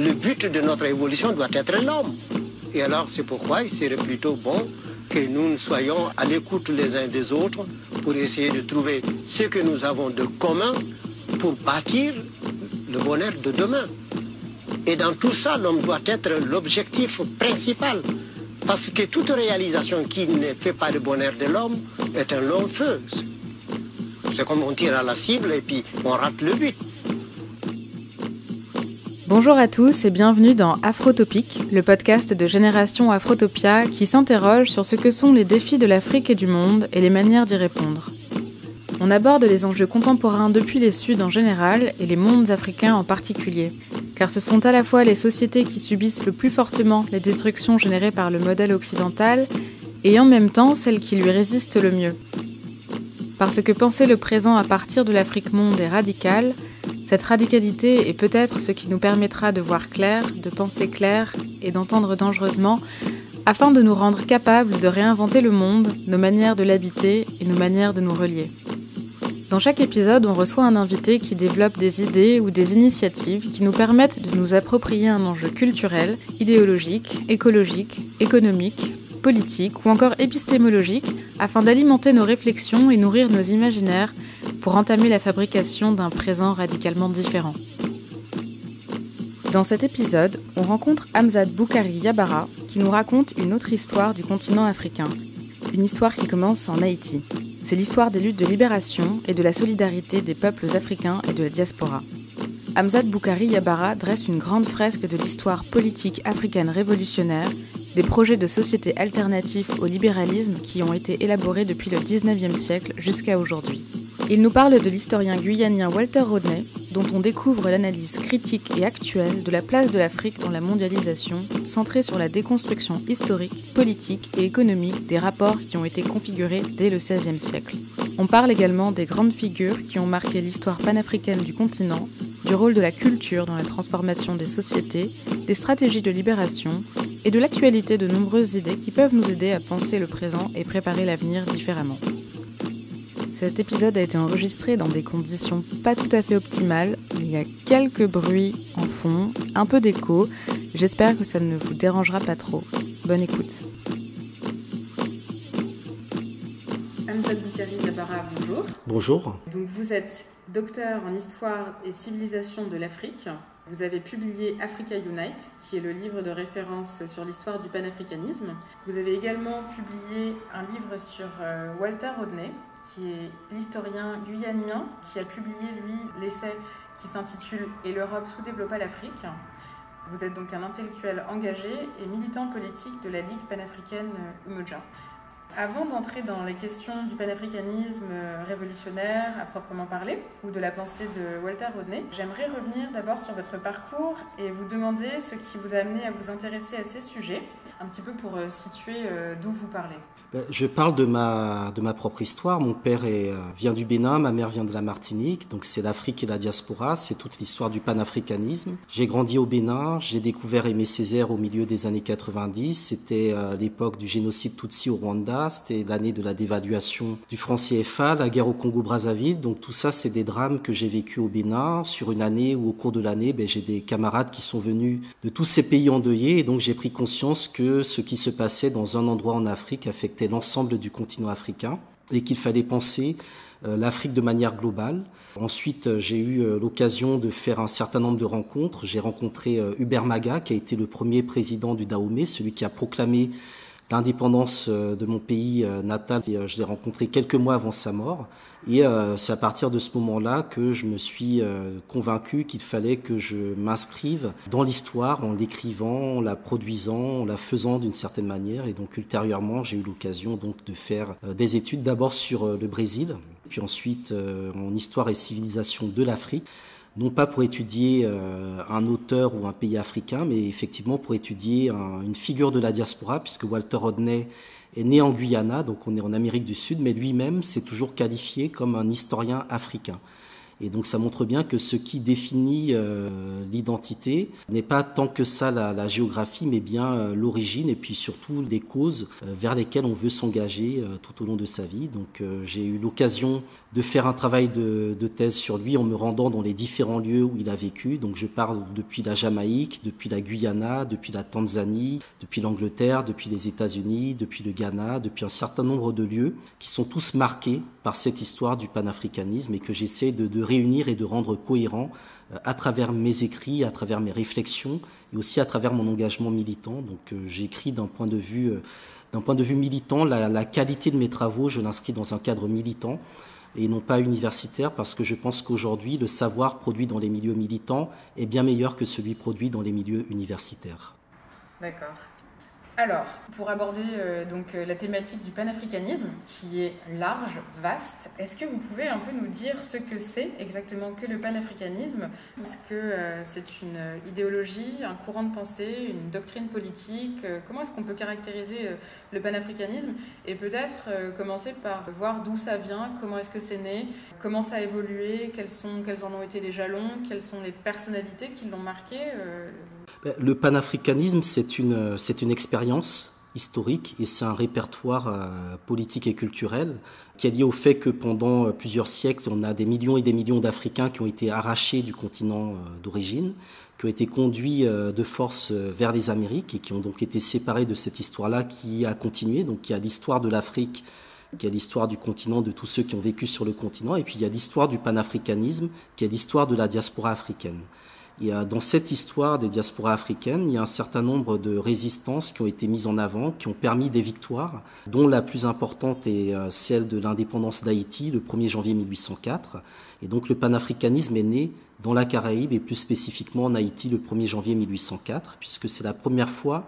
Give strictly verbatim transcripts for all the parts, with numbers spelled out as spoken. le but de notre évolution doit être l'homme. Et alors c'est pourquoi il serait plutôt bon que nous soyons à l'écoute les uns des autres pour essayer de trouver ce que nous avons de commun pour bâtir le bonheur de demain. Et dans tout ça, l'homme doit être l'objectif principal. Parce que toute réalisation qui ne fait pas le bonheur de l'homme est un long feu. C'est comme on tire à la cible et puis on rate le but. Bonjour à tous et bienvenue dans Afrotopique, le podcast de Génération Afrotopia qui s'interroge sur ce que sont les défis de l'Afrique et du monde et les manières d'y répondre. On aborde les enjeux contemporains depuis les Suds en général et les mondes africains en particulier, car ce sont à la fois les sociétés qui subissent le plus fortement les destructions générées par le modèle occidental et en même temps celles qui lui résistent le mieux. Parce que penser le présent à partir de l'Afrique-monde est radical, cette radicalité est peut-être ce qui nous permettra de voir clair, de penser clair et d'entendre dangereusement, afin de nous rendre capables de réinventer le monde, nos manières de l'habiter et nos manières de nous relier. Dans chaque épisode, on reçoit un invité qui développe des idées ou des initiatives qui nous permettent de nous approprier un enjeu culturel, idéologique, écologique, économique, politique ou encore épistémologique afin d'alimenter nos réflexions et nourrir nos imaginaires pour entamer la fabrication d'un présent radicalement différent. Dans cet épisode, on rencontre Amzat Boukari-Yabara qui nous raconte une autre histoire du continent africain, une histoire qui commence en Haïti. C'est l'histoire des luttes de libération et de la solidarité des peuples africains et de la diaspora. Amzat Boukari-Yabara dresse une grande fresque de l'histoire politique africaine révolutionnaire, des projets de société alternatifs au libéralisme qui ont été élaborés depuis le dix-neuvième siècle jusqu'à aujourd'hui. Il nous parle de l'historien guyanien Walter Rodney, dont on découvre l'analyse critique et actuelle de la place de l'Afrique dans la mondialisation, centrée sur la déconstruction historique, politique et économique des rapports qui ont été configurés dès le seizième siècle. On parle également des grandes figures qui ont marqué l'histoire panafricaine du continent, du rôle de la culture dans la transformation des sociétés, des stratégies de libération et de l'actualité de nombreuses idées qui peuvent nous aider à penser le présent et préparer l'avenir différemment. Cet épisode a été enregistré dans des conditions pas tout à fait optimales. Il y a quelques bruits en fond, un peu d'écho. J'espère que ça ne vous dérangera pas trop. Bonne écoute. Amzat Boukari-Yabara, bonjour. Bonjour. Donc vous êtes docteur en histoire et civilisation de l'Afrique. Vous avez publié Africa Unite, qui est le livre de référence sur l'histoire du panafricanisme. Vous avez également publié un livre sur Walter Rodney, qui est l'historien guyanien, qui a publié, lui, l'essai qui s'intitule « Et l'Europe sous-développe à l'Afrique ». Vous êtes donc un intellectuel engagé et militant politique de la Ligue panafricaine Umoja. Avant d'entrer dans les questions du panafricanisme révolutionnaire à proprement parler, ou de la pensée de Walter Rodney, j'aimerais revenir d'abord sur votre parcours et vous demander ce qui vous a amené à vous intéresser à ces sujets, un petit peu pour situer d'où vous parlez. Je parle de ma, de ma propre histoire. Mon père est, vient du Bénin, ma mère vient de la Martinique, donc c'est l'Afrique et la diaspora, c'est toute l'histoire du panafricanisme. J'ai grandi au Bénin, j'ai découvert Aimé Césaire au milieu des années quatre-vingt-dix, c'était l'époque du génocide Tutsi au Rwanda, c'était l'année de la dévaluation du franc C F A, la guerre au Congo-Brazzaville. Donc tout ça, c'est des drames que j'ai vécu au Bénin sur une année où au cours de l'année, ben, j'ai des camarades qui sont venus de tous ces pays endeuillés. Et donc j'ai pris conscience que ce qui se passait dans un endroit en Afrique affectait l'ensemble du continent africain et qu'il fallait penser l'Afrique de manière globale. Ensuite, j'ai eu l'occasion de faire un certain nombre de rencontres. J'ai rencontré Hubert Maga, qui a été le premier président du Dahomey, celui qui a proclamé l'indépendance de mon pays natal. Je l'ai rencontré quelques mois avant sa mort et c'est à partir de ce moment-là que je me suis convaincu qu'il fallait que je m'inscrive dans l'histoire en l'écrivant, en la produisant, en la faisant d'une certaine manière. Et donc ultérieurement, j'ai eu l'occasion donc de faire des études d'abord sur le Brésil, puis ensuite en histoire et civilisation de l'Afrique. Non pas pour étudier un auteur ou un pays africain, mais effectivement pour étudier une figure de la diaspora, puisque Walter Rodney est né en Guyana, donc on est en Amérique du Sud, mais lui-même s'est toujours qualifié comme un historien africain. Et donc ça montre bien que ce qui définit euh, l'identité n'est pas tant que ça la, la géographie, mais bien euh, l'origine et puis surtout les causes euh, vers lesquelles on veut s'engager euh, tout au long de sa vie. Donc euh, j'ai eu l'occasion de faire un travail de, de thèse sur lui en me rendant dans les différents lieux où il a vécu. Donc je parle depuis la Jamaïque, depuis la Guyana, depuis la Tanzanie, depuis l'Angleterre, depuis les États-Unis, depuis le Ghana, depuis un certain nombre de lieux qui sont tous marqués par cette histoire du panafricanisme et que j'essaie de, de réunir et de rendre cohérent à travers mes écrits, à travers mes réflexions et aussi à travers mon engagement militant. Donc j'écris d'un point de vue, d'un point de vue militant, la, la qualité de mes travaux, je l'inscris dans un cadre militant et non pas universitaire, parce que je pense qu'aujourd'hui, le savoir produit dans les milieux militants est bien meilleur que celui produit dans les milieux universitaires. D'accord. Alors, pour aborder euh, donc, la thématique du panafricanisme, qui est large, vaste, est-ce que vous pouvez un peu nous dire ce que c'est exactement que le panafricanisme? Est-ce que euh, c'est une idéologie, un courant de pensée, une doctrine politique? euh, Comment est-ce qu'on peut caractériser euh, le panafricanisme? Et peut-être euh, commencer par voir d'où ça vient, comment est-ce que c'est né, comment ça a évolué, quels, sont, quels en ont été les jalons, quelles sont les personnalités qui l'ont marqué euh... Le panafricanisme, c'est une, c'est une expérience historique et c'est un répertoire euh, politique et culturel qui est lié au fait que pendant plusieurs siècles, on a des millions et des millions d'Africains qui ont été arrachés du continent euh, d'origine, qui ont été conduits euh, de force euh, vers les Amériques et qui ont donc été séparés de cette histoire-là qui a continué. Donc il y a l'histoire de l'Afrique, qui est l'histoire du continent, de tous ceux qui ont vécu sur le continent, et puis il y a l'histoire du panafricanisme, qui est l'histoire de la diaspora africaine. Et dans cette histoire des diasporas africaines, il y a un certain nombre de résistances qui ont été mises en avant, qui ont permis des victoires, dont la plus importante est celle de l'indépendance d'Haïti, le premier janvier mille huit cent quatre. Et donc le panafricanisme est né dans la Caraïbe et plus spécifiquement en Haïti le premier janvier mille huit cent quatre, puisque c'est la première fois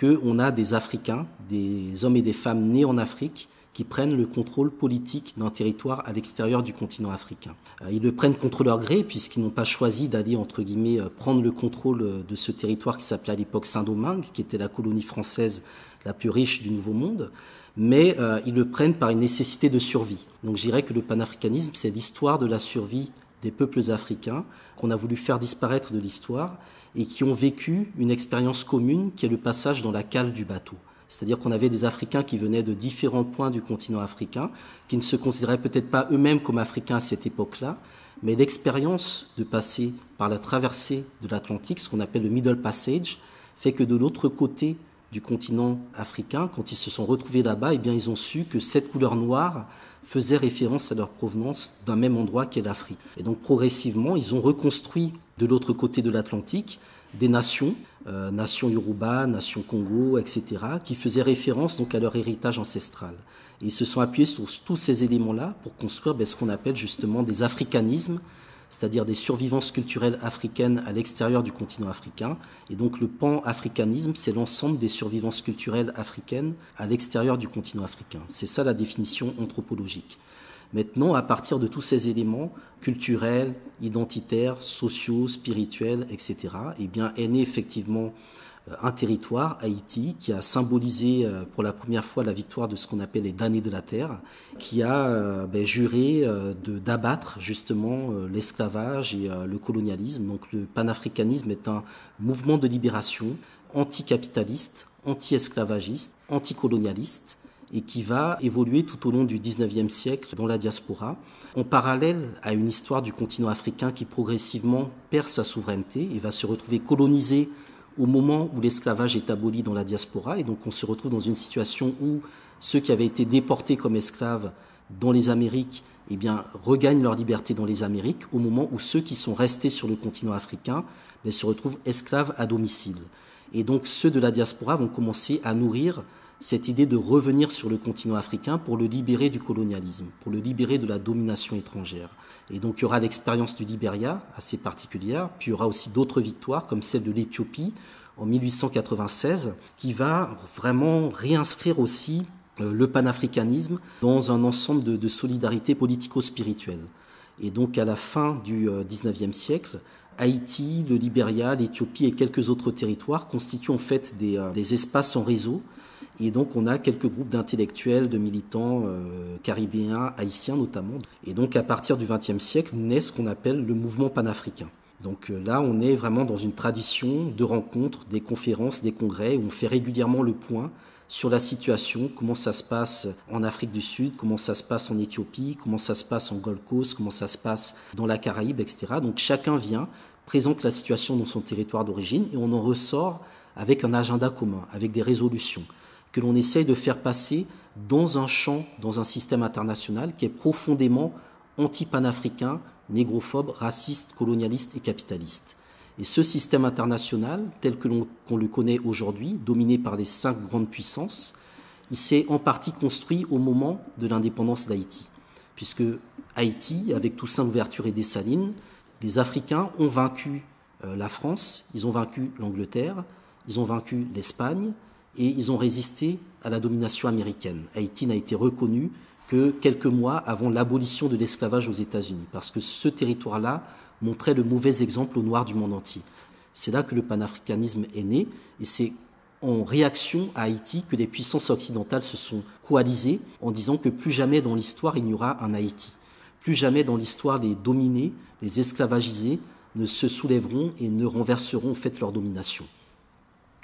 qu'on a des Africains, des hommes et des femmes nés en Afrique, qui prennent le contrôle politique d'un territoire à l'extérieur du continent africain. Ils le prennent contre leur gré, puisqu'ils n'ont pas choisi d'aller, entre guillemets, prendre le contrôle de ce territoire qui s'appelait à l'époque Saint-Domingue, qui était la colonie française la plus riche du Nouveau Monde, mais euh, ils le prennent par une nécessité de survie. Donc je dirais que le panafricanisme, c'est l'histoire de la survie des peuples africains qu'on a voulu faire disparaître de l'histoire et qui ont vécu une expérience commune qui est le passage dans la cale du bateau. C'est-à-dire qu'on avait des Africains qui venaient de différents points du continent africain, qui ne se considéraient peut-être pas eux-mêmes comme Africains à cette époque-là, mais l'expérience de passer par la traversée de l'Atlantique, ce qu'on appelle le Middle Passage, fait que de l'autre côté du continent africain, quand ils se sont retrouvés là-bas, eh bien, ils ont su que cette couleur noire faisait référence à leur provenance d'un même endroit qu'est l'Afrique. Et donc progressivement, ils ont reconstruit de l'autre côté de l'Atlantique des nations, euh, nations Yoruba, nations Congo, et cetera, qui faisaient référence donc à leur héritage ancestral. Et ils se sont appuyés sur tous ces éléments-là pour construire ben, ce qu'on appelle justement des africanismes, c'est-à-dire des survivances culturelles africaines à l'extérieur du continent africain. Et donc le pan-africanisme, c'est l'ensemble des survivances culturelles africaines à l'extérieur du continent africain. C'est ça la définition anthropologique. Maintenant, à partir de tous ces éléments culturels, identitaires, sociaux, spirituels, et cetera, eh bien, est né effectivement un territoire, Haïti, qui a symbolisé pour la première fois la victoire de ce qu'on appelle les damnés de la terre, qui a ben, juré de, d'abattre justement l'esclavage et le colonialisme. Donc le panafricanisme est un mouvement de libération anticapitaliste, anti-esclavagiste, anticolonialiste, et qui va évoluer tout au long du dix-neuvième siècle dans la diaspora, en parallèle à une histoire du continent africain qui progressivement perd sa souveraineté et va se retrouver colonisé au moment où l'esclavage est aboli dans la diaspora. Et donc on se retrouve dans une situation où ceux qui avaient été déportés comme esclaves dans les Amériques eh bien, regagnent leur liberté dans les Amériques au moment où ceux qui sont restés sur le continent africain eh, se retrouvent esclaves à domicile. Et donc ceux de la diaspora vont commencer à nourrir cette idée de revenir sur le continent africain pour le libérer du colonialisme, pour le libérer de la domination étrangère. Et donc il y aura l'expérience du Libéria, assez particulière, puis il y aura aussi d'autres victoires, comme celle de l'Éthiopie en mille huit cent quatre-vingt-seize, qui va vraiment réinscrire aussi le panafricanisme dans un ensemble de, de solidarités politico-spirituelles. Et donc à la fin du dix-neuvième siècle, Haïti, le Libéria, l'Éthiopie et quelques autres territoires constituent en fait des, des espaces en réseau Et donc on a quelques groupes d'intellectuels, de militants euh, caribéens, haïtiens notamment. Et donc à partir du vingtième siècle naît ce qu'on appelle le mouvement panafricain. Donc là, on est vraiment dans une tradition de rencontres, des conférences, des congrès, où on fait régulièrement le point sur la situation, comment ça se passe en Afrique du Sud, comment ça se passe en Éthiopie, comment ça se passe en Gold Coast, comment ça se passe dans la Caraïbe, et cetera. Donc chacun vient, présente la situation dans son territoire d'origine, et on en ressort avec un agenda commun, avec des résolutions, que l'on essaye de faire passer dans un champ, dans un système international qui est profondément anti-panafricain, négrophobe, raciste, colonialiste et capitaliste. Et ce système international, tel que l'on qu'on le connaît aujourd'hui, dominé par les cinq grandes puissances, il s'est en partie construit au moment de l'indépendance d'Haïti. Puisque Haïti, avec Toussaint Louverture et Dessalines, les Africains ont vaincu la France, ils ont vaincu l'Angleterre, ils ont vaincu l'Espagne, et ils ont résisté à la domination américaine. Haïti n'a été reconnu que quelques mois avant l'abolition de l'esclavage aux États-Unis, parce que ce territoire-là montrait le mauvais exemple aux Noirs du monde entier. C'est là que le panafricanisme est né, et c'est en réaction à Haïti que des puissances occidentales se sont coalisées en disant que plus jamais dans l'histoire il n'y aura un Haïti. Plus jamais dans l'histoire les dominés, les esclavagisés ne se soulèveront et ne renverseront en fait leur domination.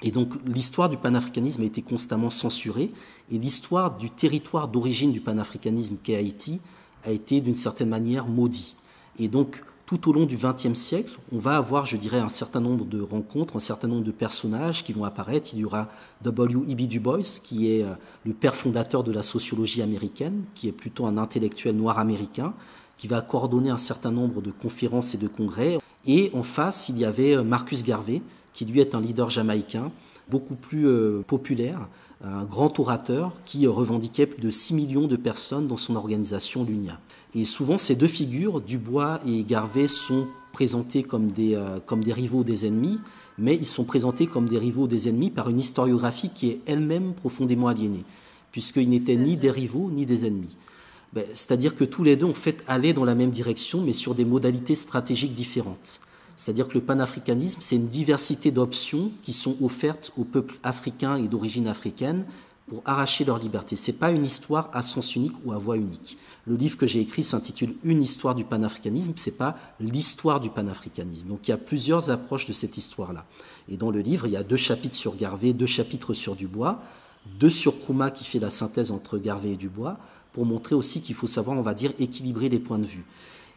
Et donc l'histoire du panafricanisme a été constamment censurée, et l'histoire du territoire d'origine du panafricanisme qu'est Haïti a été d'une certaine manière maudite. Et donc tout au long du vingtième siècle, on va avoir, je dirais, un certain nombre de rencontres, un certain nombre de personnages qui vont apparaître. Il y aura W E B Du Bois, qui est le père fondateur de la sociologie américaine, qui est plutôt un intellectuel noir américain, qui va coordonner un certain nombre de conférences et de congrès. Et en face, il y avait Marcus Garvey, qui lui est un leader jamaïcain, beaucoup plus euh, populaire, un grand orateur qui revendiquait plus de six millions de personnes dans son organisation, l'UNIA. Et souvent, ces deux figures, Du Bois et Garvey, sont présentés comme des, euh, comme des rivaux des ennemis, mais ils sont présentés comme des rivaux des ennemis par une historiographie qui est elle-même profondément aliénée, puisqu'ils n'étaient ni des rivaux ni des ennemis. Ben, c'est-à-dire que tous les deux, en fait, allaient dans la même direction, mais sur des modalités stratégiques différentes. C'est-à-dire que le panafricanisme, c'est une diversité d'options qui sont offertes aux peuples africains et d'origine africaine pour arracher leur liberté. Ce n'est pas une histoire à sens unique ou à voix unique. Le livre que j'ai écrit s'intitule « Une histoire du panafricanisme », ce n'est pas l'histoire du panafricanisme. Donc il y a plusieurs approches de cette histoire-là. Et dans le livre, il y a deux chapitres sur Garvey, deux chapitres sur Du Bois, deux sur Nkrumah qui fait la synthèse entre Garvey et Du Bois, pour montrer aussi qu'il faut savoir, on va dire, équilibrer les points de vue.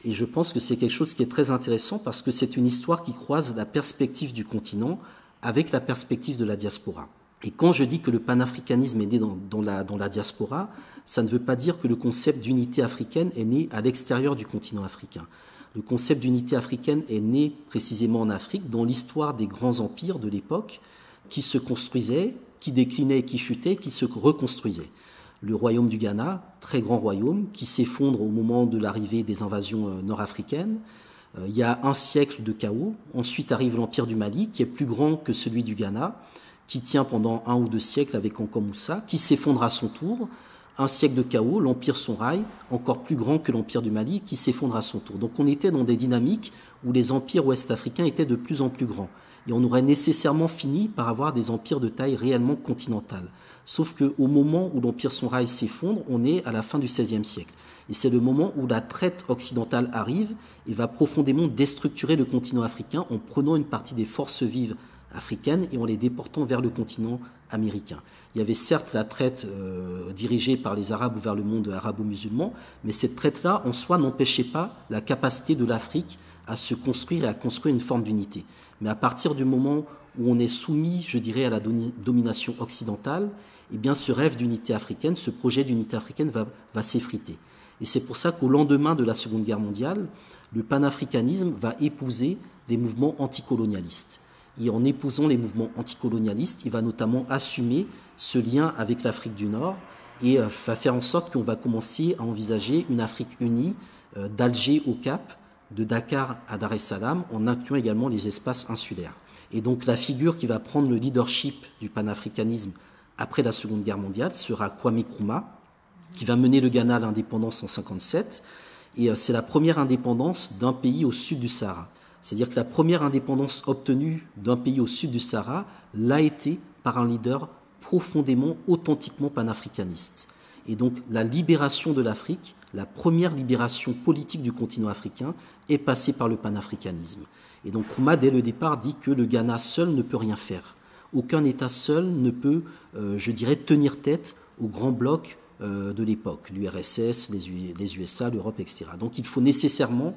Et je pense que c'est quelque chose qui est très intéressant parce que c'est une histoire qui croise la perspective du continent avec la perspective de la diaspora. Et quand je dis que le panafricanisme est né dans, dans, la, dans la diaspora, ça ne veut pas dire que le concept d'unité africaine est né à l'extérieur du continent africain. Le concept d'unité africaine est né précisément en Afrique, dans l'histoire des grands empires de l'époque qui se construisaient, qui déclinaient, qui chutaient, qui se reconstruisaient. Le Royaume du Ghana, très grand royaume, qui s'effondre au moment de l'arrivée des invasions nord-africaines. Il y a un siècle de chaos. Ensuite arrive l'Empire du Mali, qui est plus grand que celui du Ghana, qui tient pendant un ou deux siècles avec Kankan Moussa, qui s'effondre à son tour. Un siècle de chaos, l'Empire Songhai, encore plus grand que l'Empire du Mali, qui s'effondre à son tour. Donc on était dans des dynamiques où les empires ouest-africains étaient de plus en plus grands. Et on aurait nécessairement fini par avoir des empires de taille réellement continentale. Sauf qu'au moment où l'Empire Songhai s'effondre, on est à la fin du seizième siècle. Et c'est le moment où la traite occidentale arrive et va profondément déstructurer le continent africain en prenant une partie des forces vives africaines et en les déportant vers le continent américain. Il y avait certes la traite euh, dirigée par les Arabes ou vers le monde arabo-musulman, mais cette traite-là, en soi, n'empêchait pas la capacité de l'Afrique à se construire et à construire une forme d'unité. Mais à partir du moment où on est soumis, je dirais, à la domination occidentale, eh bien ce rêve d'unité africaine, ce projet d'unité africaine va, va s'effriter. Et c'est pour ça qu'au lendemain de la Seconde Guerre mondiale, le panafricanisme va épouser les mouvements anticolonialistes. Et en épousant les mouvements anticolonialistes, il va notamment assumer ce lien avec l'Afrique du Nord et va faire en sorte qu'on va commencer à envisager une Afrique unie d'Alger au Cap, de Dakar à Dar es Salaam, en incluant également les espaces insulaires. Et donc la figure qui va prendre le leadership du panafricanisme après la Seconde Guerre mondiale sera Kwame Nkrumah, qui va mener le Ghana à l'indépendance en mille neuf cent cinquante-sept. Et c'est la première indépendance d'un pays au sud du Sahara. C'est-à-dire que la première indépendance obtenue d'un pays au sud du Sahara l'a été par un leader profondément, authentiquement panafricaniste. Et donc la libération de l'Afrique, la première libération politique du continent africain, est passée par le panafricanisme. Et donc Nkrumah, dès le départ, dit que le Ghana seul ne peut rien faire. Aucun État seul ne peut, euh, je dirais, tenir tête aux grands blocs euh, de l'époque, l'U R S S, les, les U S A, l'Europe, et cetera. Donc il faut nécessairement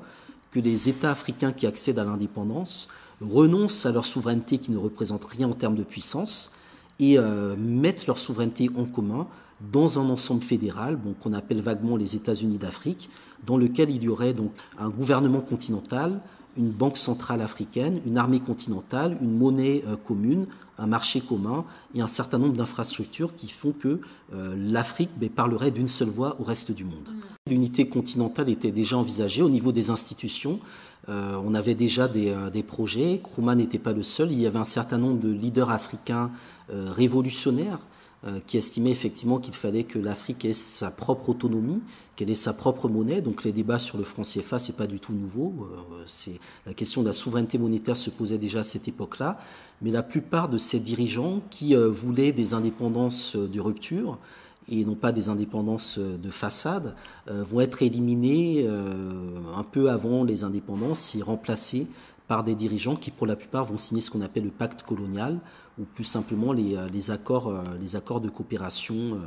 que les États africains qui accèdent à l'indépendance renoncent à leur souveraineté qui ne représente rien en termes de puissance et euh, mettent leur souveraineté en commun dans un ensemble fédéral, bon, qu'on appelle vaguement les États-Unis d'Afrique, dans lequel il y aurait donc un gouvernement continental, une banque centrale africaine, une armée continentale, une monnaie euh, commune, un marché commun et un certain nombre d'infrastructures qui font que euh, l'Afrique ben, parlerait d'une seule voix au reste du monde. L'unité continentale était déjà envisagée au niveau des institutions. Euh, on avait déjà des, euh, des projets. Nkrumah n'était pas le seul. Il y avait un certain nombre de leaders africains euh, révolutionnaires qui estimait effectivement qu'il fallait que l'Afrique ait sa propre autonomie, qu'elle ait sa propre monnaie. Donc les débats sur le franc C F A, ce n'est pas du tout nouveau. C'est, la question de la souveraineté monétaire se posait déjà à cette époque-là. Mais la plupart de ces dirigeants qui euh, voulaient des indépendances de rupture et non pas des indépendances de façade, euh, vont être éliminés euh, un peu avant les indépendances et remplacés par des dirigeants qui, pour la plupart, vont signer ce qu'on appelle le pacte colonial, ou plus simplement les, les, accords, les accords de coopération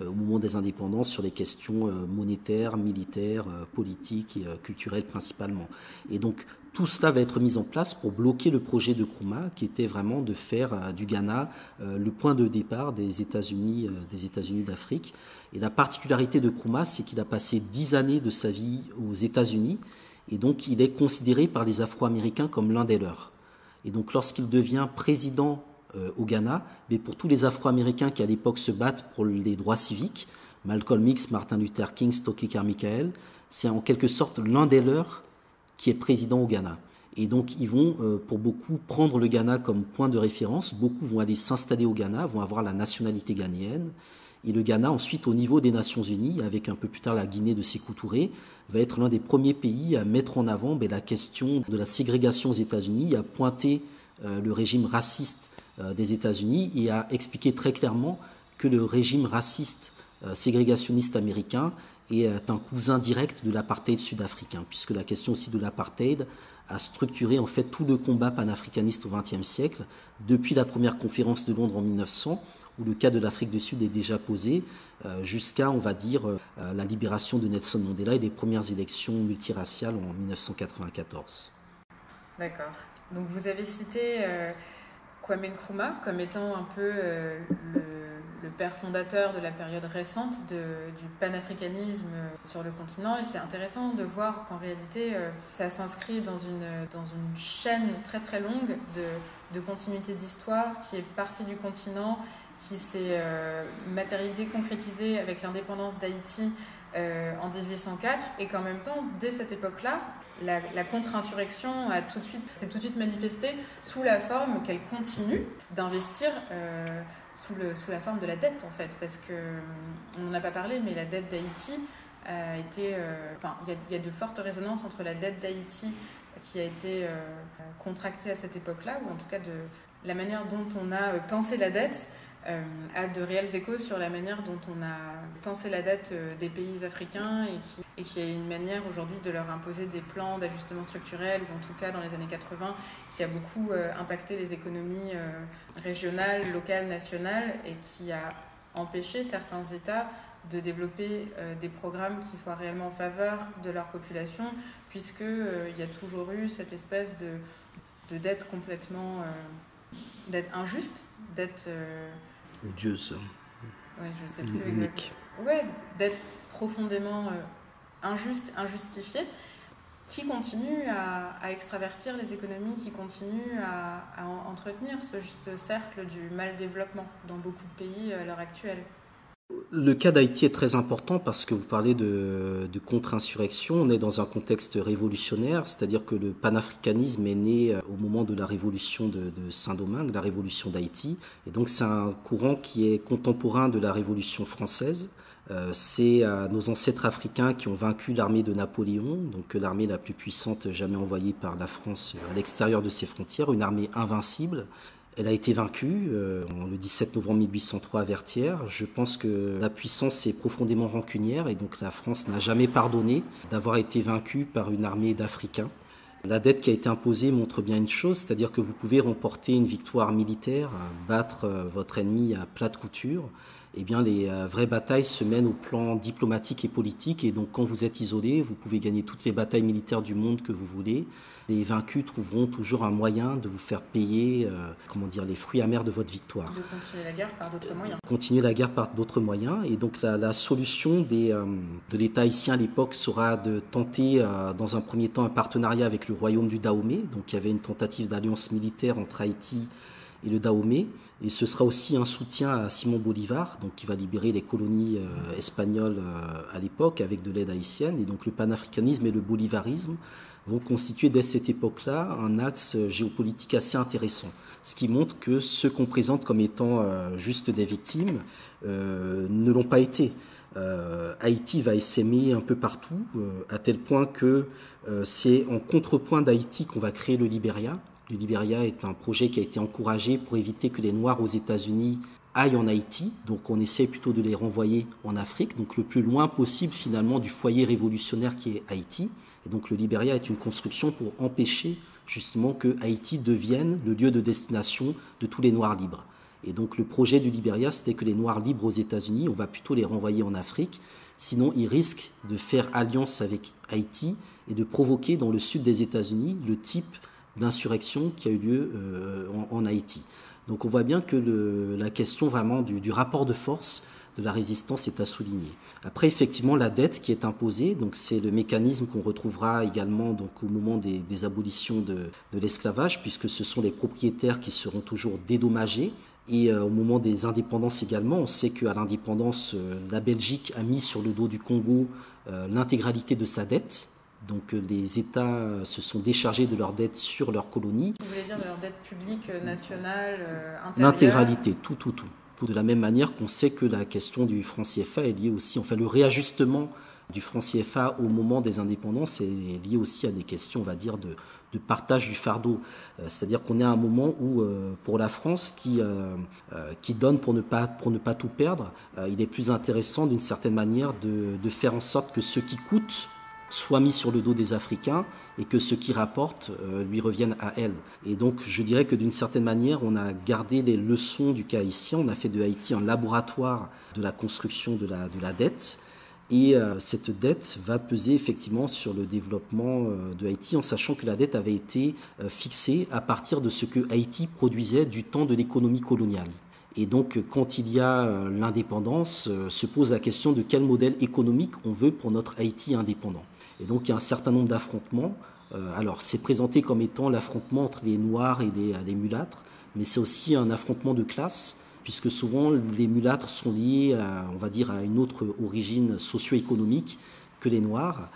euh, au moment des indépendances sur les questions euh, monétaires, militaires, euh, politiques et euh, culturelles principalement. Et donc, tout cela va être mis en place pour bloquer le projet de Nkrumah, qui était vraiment de faire euh, du Ghana euh, le point de départ des États-Unis euh, des États-Unis d'Afrique. Et la particularité de Nkrumah, c'est qu'il a passé dix années de sa vie aux États-Unis. Et donc, il est considéré par les Afro-Américains comme l'un des leurs. Et donc, lorsqu'il devient président euh, au Ghana, mais pour tous les Afro-Américains qui, à l'époque, se battent pour les droits civiques, Malcolm X, Martin Luther King, Stokely Carmichael, c'est en quelque sorte l'un des leurs qui est président au Ghana. Et donc, ils vont, euh, pour beaucoup, prendre le Ghana comme point de référence. Beaucoup vont aller s'installer au Ghana, vont avoir la nationalité ghanéenne. Et le Ghana, ensuite, au niveau des Nations Unies, avec un peu plus tard la Guinée de Sékou Touré, va être l'un des premiers pays à mettre en avant ben, la question de la ségrégation aux États-Unis, à pointer euh, le régime raciste euh, des États-Unis et à expliquer très clairement que le régime raciste euh, ségrégationniste américain est euh, un cousin direct de l'apartheid sud-africain, puisque la question aussi de l'apartheid a structuré en fait tout le combat panafricaniste au vingtième siècle, depuis la première conférence de Londres en mille neuf cents, où le cas de l'Afrique du Sud est déjà posé, euh, jusqu'à, on va dire, euh, la libération de Nelson Mandela et les premières élections multiraciales en mille neuf cent quatre-vingt-quatorze. D'accord. Donc vous avez cité euh, Kwame Nkrumah comme étant un peu euh, le, le père fondateur de la période récente de, du panafricanisme sur le continent. Et c'est intéressant de voir qu'en réalité, euh, ça s'inscrit dans une, dans une chaîne très très longue de, de continuité d'histoire qui est partie du continent, qui s'est euh, matérialisé, concrétisé avec l'indépendance d'Haïti euh, en mille huit cent quatre, et qu'en même temps, dès cette époque-là, la, la contre-insurrection a tout de suite, s'est tout de suite manifestée sous la forme qu'elle continue d'investir euh, sous, le, sous la forme de la dette, en fait, parce qu'on n'en a pas parlé, mais la dette d'Haïti a été... Euh, enfin, il y, y a de fortes résonances entre la dette d'Haïti qui a été euh, contractée à cette époque-là, ou en tout cas de la manière dont on a pensé la dette, a de réels échos sur la manière dont on a pensé la dette des pays africains et qui est une manière aujourd'hui de leur imposer des plans d'ajustement structurel, ou en tout cas dans les années quatre-vingts, qui a beaucoup impacté les économies régionales, locales, nationales, et qui a empêché certains États de développer des programmes qui soient réellement en faveur de leur population, puisqu'il y a toujours eu cette espèce de, de dette complètement d'être injuste, d'être... odieuse, ouais, je sais plus unique. Ouais, d'être profondément injuste, injustifié, qui continue à, à extravertir les économies, qui continue à, à entretenir ce, ce cercle du mal-développement dans beaucoup de pays à l'heure actuelle. Le cas d'Haïti est très important parce que vous parlez de, de contre-insurrection. On est dans un contexte révolutionnaire, c'est-à-dire que le panafricanisme est né au moment de la révolution de, de Saint-Domingue, la révolution d'Haïti. Et donc c'est un courant qui est contemporain de la révolution française. Euh, c'est euh, nos ancêtres africains qui ont vaincu l'armée de Napoléon, donc l'armée la plus puissante jamais envoyée par la France à l'extérieur de ses frontières, une armée invincible. Elle a été vaincue euh, le dix-sept novembre mille huit cent trois à Vertières. Je pense que la puissance est profondément rancunière et donc la France n'a jamais pardonné d'avoir été vaincue par une armée d'Africains. La dette qui a été imposée montre bien une chose, c'est-à-dire que vous pouvez remporter une victoire militaire, battre votre ennemi à plate couture. Eh bien, les vraies batailles se mènent au plan diplomatique et politique. Et donc, quand vous êtes isolé, vous pouvez gagner toutes les batailles militaires du monde que vous voulez. Les vaincus trouveront toujours un moyen de vous faire payer euh, comment dire, les fruits amers de votre victoire. De continuer la guerre par d'autres moyens. Continuer la guerre par d'autres moyens. Et donc, la, la solution des, euh, de l'État haïtien à l'époque sera de tenter, euh, dans un premier temps, un partenariat avec le royaume du Dahomey. Donc, il y avait une tentative d'alliance militaire entre Haïti et le Dahomey, et ce sera aussi un soutien à Simon Bolivar, donc qui va libérer les colonies euh, espagnoles euh, à l'époque avec de l'aide haïtienne. Et donc le panafricanisme et le bolivarisme vont constituer dès cette époque-là un axe géopolitique assez intéressant, ce qui montre que ceux qu'on présente comme étant euh, juste des victimes euh, ne l'ont pas été. Euh, Haïti va essaimer un peu partout, euh, à tel point que euh, c'est en contrepoint d'Haïti qu'on va créer le Libéria. Le Libéria est un projet qui a été encouragé pour éviter que les Noirs aux États-Unis aillent en Haïti. Donc on essaie plutôt de les renvoyer en Afrique, donc le plus loin possible finalement du foyer révolutionnaire qui est Haïti. Et donc le Libéria est une construction pour empêcher justement que Haïti devienne le lieu de destination de tous les Noirs libres. Et donc le projet du Libéria, c'était que les Noirs libres aux États-Unis, on va plutôt les renvoyer en Afrique. Sinon, ils risquent de faire alliance avec Haïti et de provoquer dans le sud des États-Unis le type d'insurrection qui a eu lieu euh, en, en Haïti. Donc on voit bien que le, la question vraiment du, du rapport de force de la résistance est à souligner. Après, effectivement, la dette qui est imposée, donc c'est le mécanisme qu'on retrouvera également donc, au moment des, des abolitions de, de l'esclavage, puisque ce sont les propriétaires qui seront toujours dédommagés. Et euh, au moment des indépendances également, on sait qu'à l'indépendance, euh, la Belgique a mis sur le dos du Congo euh, l'intégralité de sa dette. Donc les États se sont déchargés de leurs dettes sur leurs colonies. Vous voulez dire de leur dette publique, nationale, euh, intérieure ? L'intégralité, tout, tout, tout, tout. De la même manière qu'on sait que la question du franc C F A est liée aussi, enfin le réajustement du franc C F A au moment des indépendances est lié aussi à des questions, on va dire, de, de partage du fardeau. Euh, C'est-à-dire qu'on est à un moment où, euh, pour la France, qui, euh, euh, qui donne pour ne pas, pour ne pas tout perdre, euh, il est plus intéressant d'une certaine manière de, de faire en sorte que ce qui coûte soit mis sur le dos des Africains et que ce qui rapporte euh, lui revienne à elle. Et donc je dirais que d'une certaine manière, on a gardé les leçons du cas haïtien, on a fait de Haïti un laboratoire de la construction de la, de la dette, et euh, cette dette va peser effectivement sur le développement euh, de Haïti, en sachant que la dette avait été euh, fixée à partir de ce que Haïti produisait du temps de l'économie coloniale. Et donc, quand il y a l'indépendance, se pose la question de quel modèle économique on veut pour notre Haïti indépendant. Et donc, il y a un certain nombre d'affrontements. Alors, c'est présenté comme étant l'affrontement entre les Noirs et les, les mulâtres, mais c'est aussi un affrontement de classe, puisque souvent, les mulâtres sont liés, à, on va dire, à une autre origine socio-économique que les Noirs.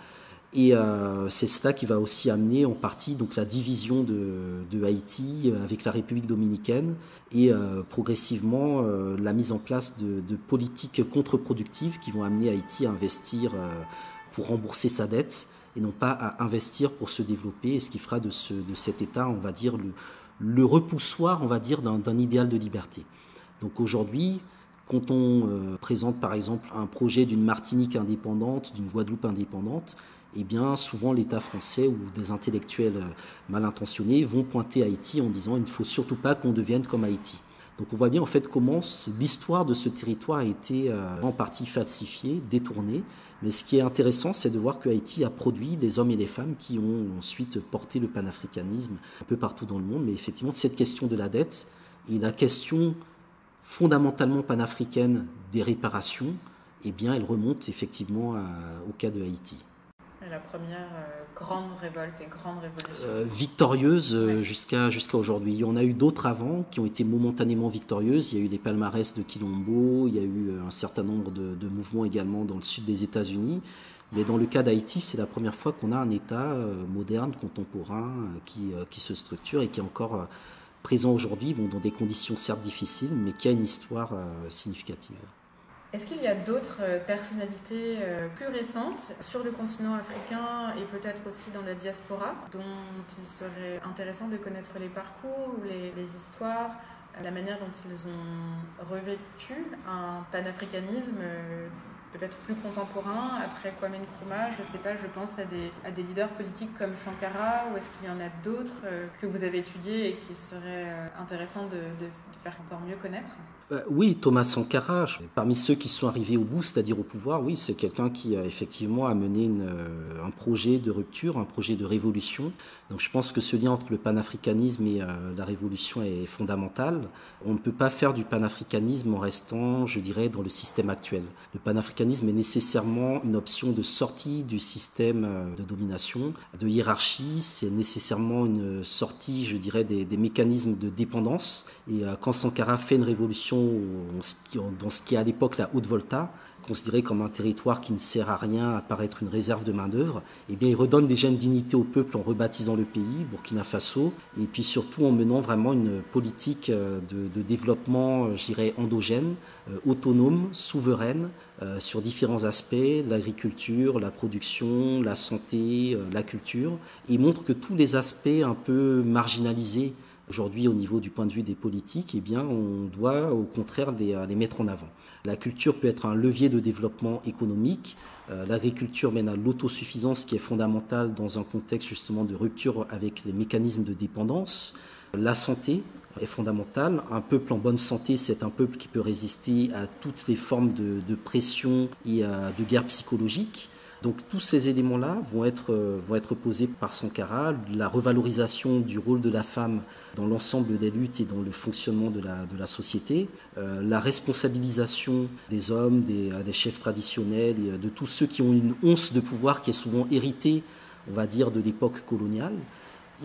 Et euh, c'est cela qui va aussi amener en partie donc, la division de, de Haïti avec la République dominicaine et euh, progressivement euh, la mise en place de, de politiques contre-productives qui vont amener Haïti à investir euh, pour rembourser sa dette et non pas à investir pour se développer, et ce qui fera de, ce, de cet État, on va dire, le, le repoussoir, on va dire, d'un, d'un idéal de liberté. Donc aujourd'hui, quand on euh, présente par exemple un projet d'une Martinique indépendante, d'une Guadeloupe indépendante, eh bien, souvent l'État français ou des intellectuels mal intentionnés vont pointer Haïti en disant « il ne faut surtout pas qu'on devienne comme Haïti ». Donc on voit bien en fait comment l'histoire de ce territoire a été en partie falsifiée, détournée. Mais ce qui est intéressant, c'est de voir que Haïti a produit des hommes et des femmes qui ont ensuite porté le panafricanisme un peu partout dans le monde. Mais effectivement, cette question de la dette et la question fondamentalement panafricaine des réparations, eh bien, elle remonte effectivement à, au cas de Haïti. La première euh, grande révolte et grande révolution. Euh, victorieuse euh, ouais. jusqu'à jusqu'à aujourd'hui. Il y en a eu d'autres avant qui ont été momentanément victorieuses. Il y a eu les palmarès de Quilombo, il y a eu un certain nombre de, de mouvements également dans le sud des États-Unis. Mais dans le cas d'Haïti, c'est la première fois qu'on a un État euh, moderne, contemporain, euh, qui, euh, qui se structure et qui est encore euh, présent aujourd'hui, bon, dans des conditions certes difficiles, mais qui a une histoire euh, significative. Est-ce qu'il y a d'autres personnalités plus récentes sur le continent africain et peut-être aussi dans la diaspora dont il serait intéressant de connaître les parcours, les, les histoires, la manière dont ils ont revêtu un panafricanisme peut-être plus contemporain, après Kwame Nkrumah, je ne sais pas, je pense à des, à des leaders politiques comme Sankara, ou est-ce qu'il y en a d'autres que vous avez étudiés et qui seraient intéressants de, de, de faire encore mieux connaître ? Oui, Thomas Sankara, parmi ceux qui sont arrivés au bout, c'est-à-dire au pouvoir, oui, c'est quelqu'un qui a effectivement mené une, un projet de rupture, un projet de révolution. Donc je pense que ce lien entre le panafricanisme et euh, la révolution est fondamental. On ne peut pas faire du panafricanisme en restant, je dirais, dans le système actuel. Le panafricanisme est nécessairement une option de sortie du système de domination, de hiérarchie. C'est nécessairement une sortie, je dirais, des, des mécanismes de dépendance. Et euh, quand Sankara fait une révolution, dans ce qui est à l'époque la Haute-Volta, considéré comme un territoire qui ne sert à rien à paraître une réserve de main-d'œuvre, eh bien, il redonne déjà une dignité au peuple en rebaptisant le pays, Burkina Faso, et puis surtout en menant vraiment une politique de, de développement, je dirais, endogène, euh, autonome, souveraine, euh, sur différents aspects, l'agriculture, la production, la santé, euh, la culture, et montre que tous les aspects un peu marginalisés aujourd'hui, au niveau du point de vue des politiques, eh bien, on doit au contraire les, les mettre en avant. La culture peut être un levier de développement économique. Euh, l'agriculture mène à l'autosuffisance qui est fondamentale dans un contexte justement de rupture avec les mécanismes de dépendance. La santé est fondamentale. Un peuple en bonne santé, c'est un peuple qui peut résister à toutes les formes de, de pression et à, de guerre psychologique. Donc tous ces éléments-là vont être, vont être posés par Sankara, la revalorisation du rôle de la femme dans l'ensemble des luttes et dans le fonctionnement de la, de la société, euh, la responsabilisation des hommes, des, des chefs traditionnels, et de tous ceux qui ont une once de pouvoir qui est souvent héritée, on va dire, de l'époque coloniale.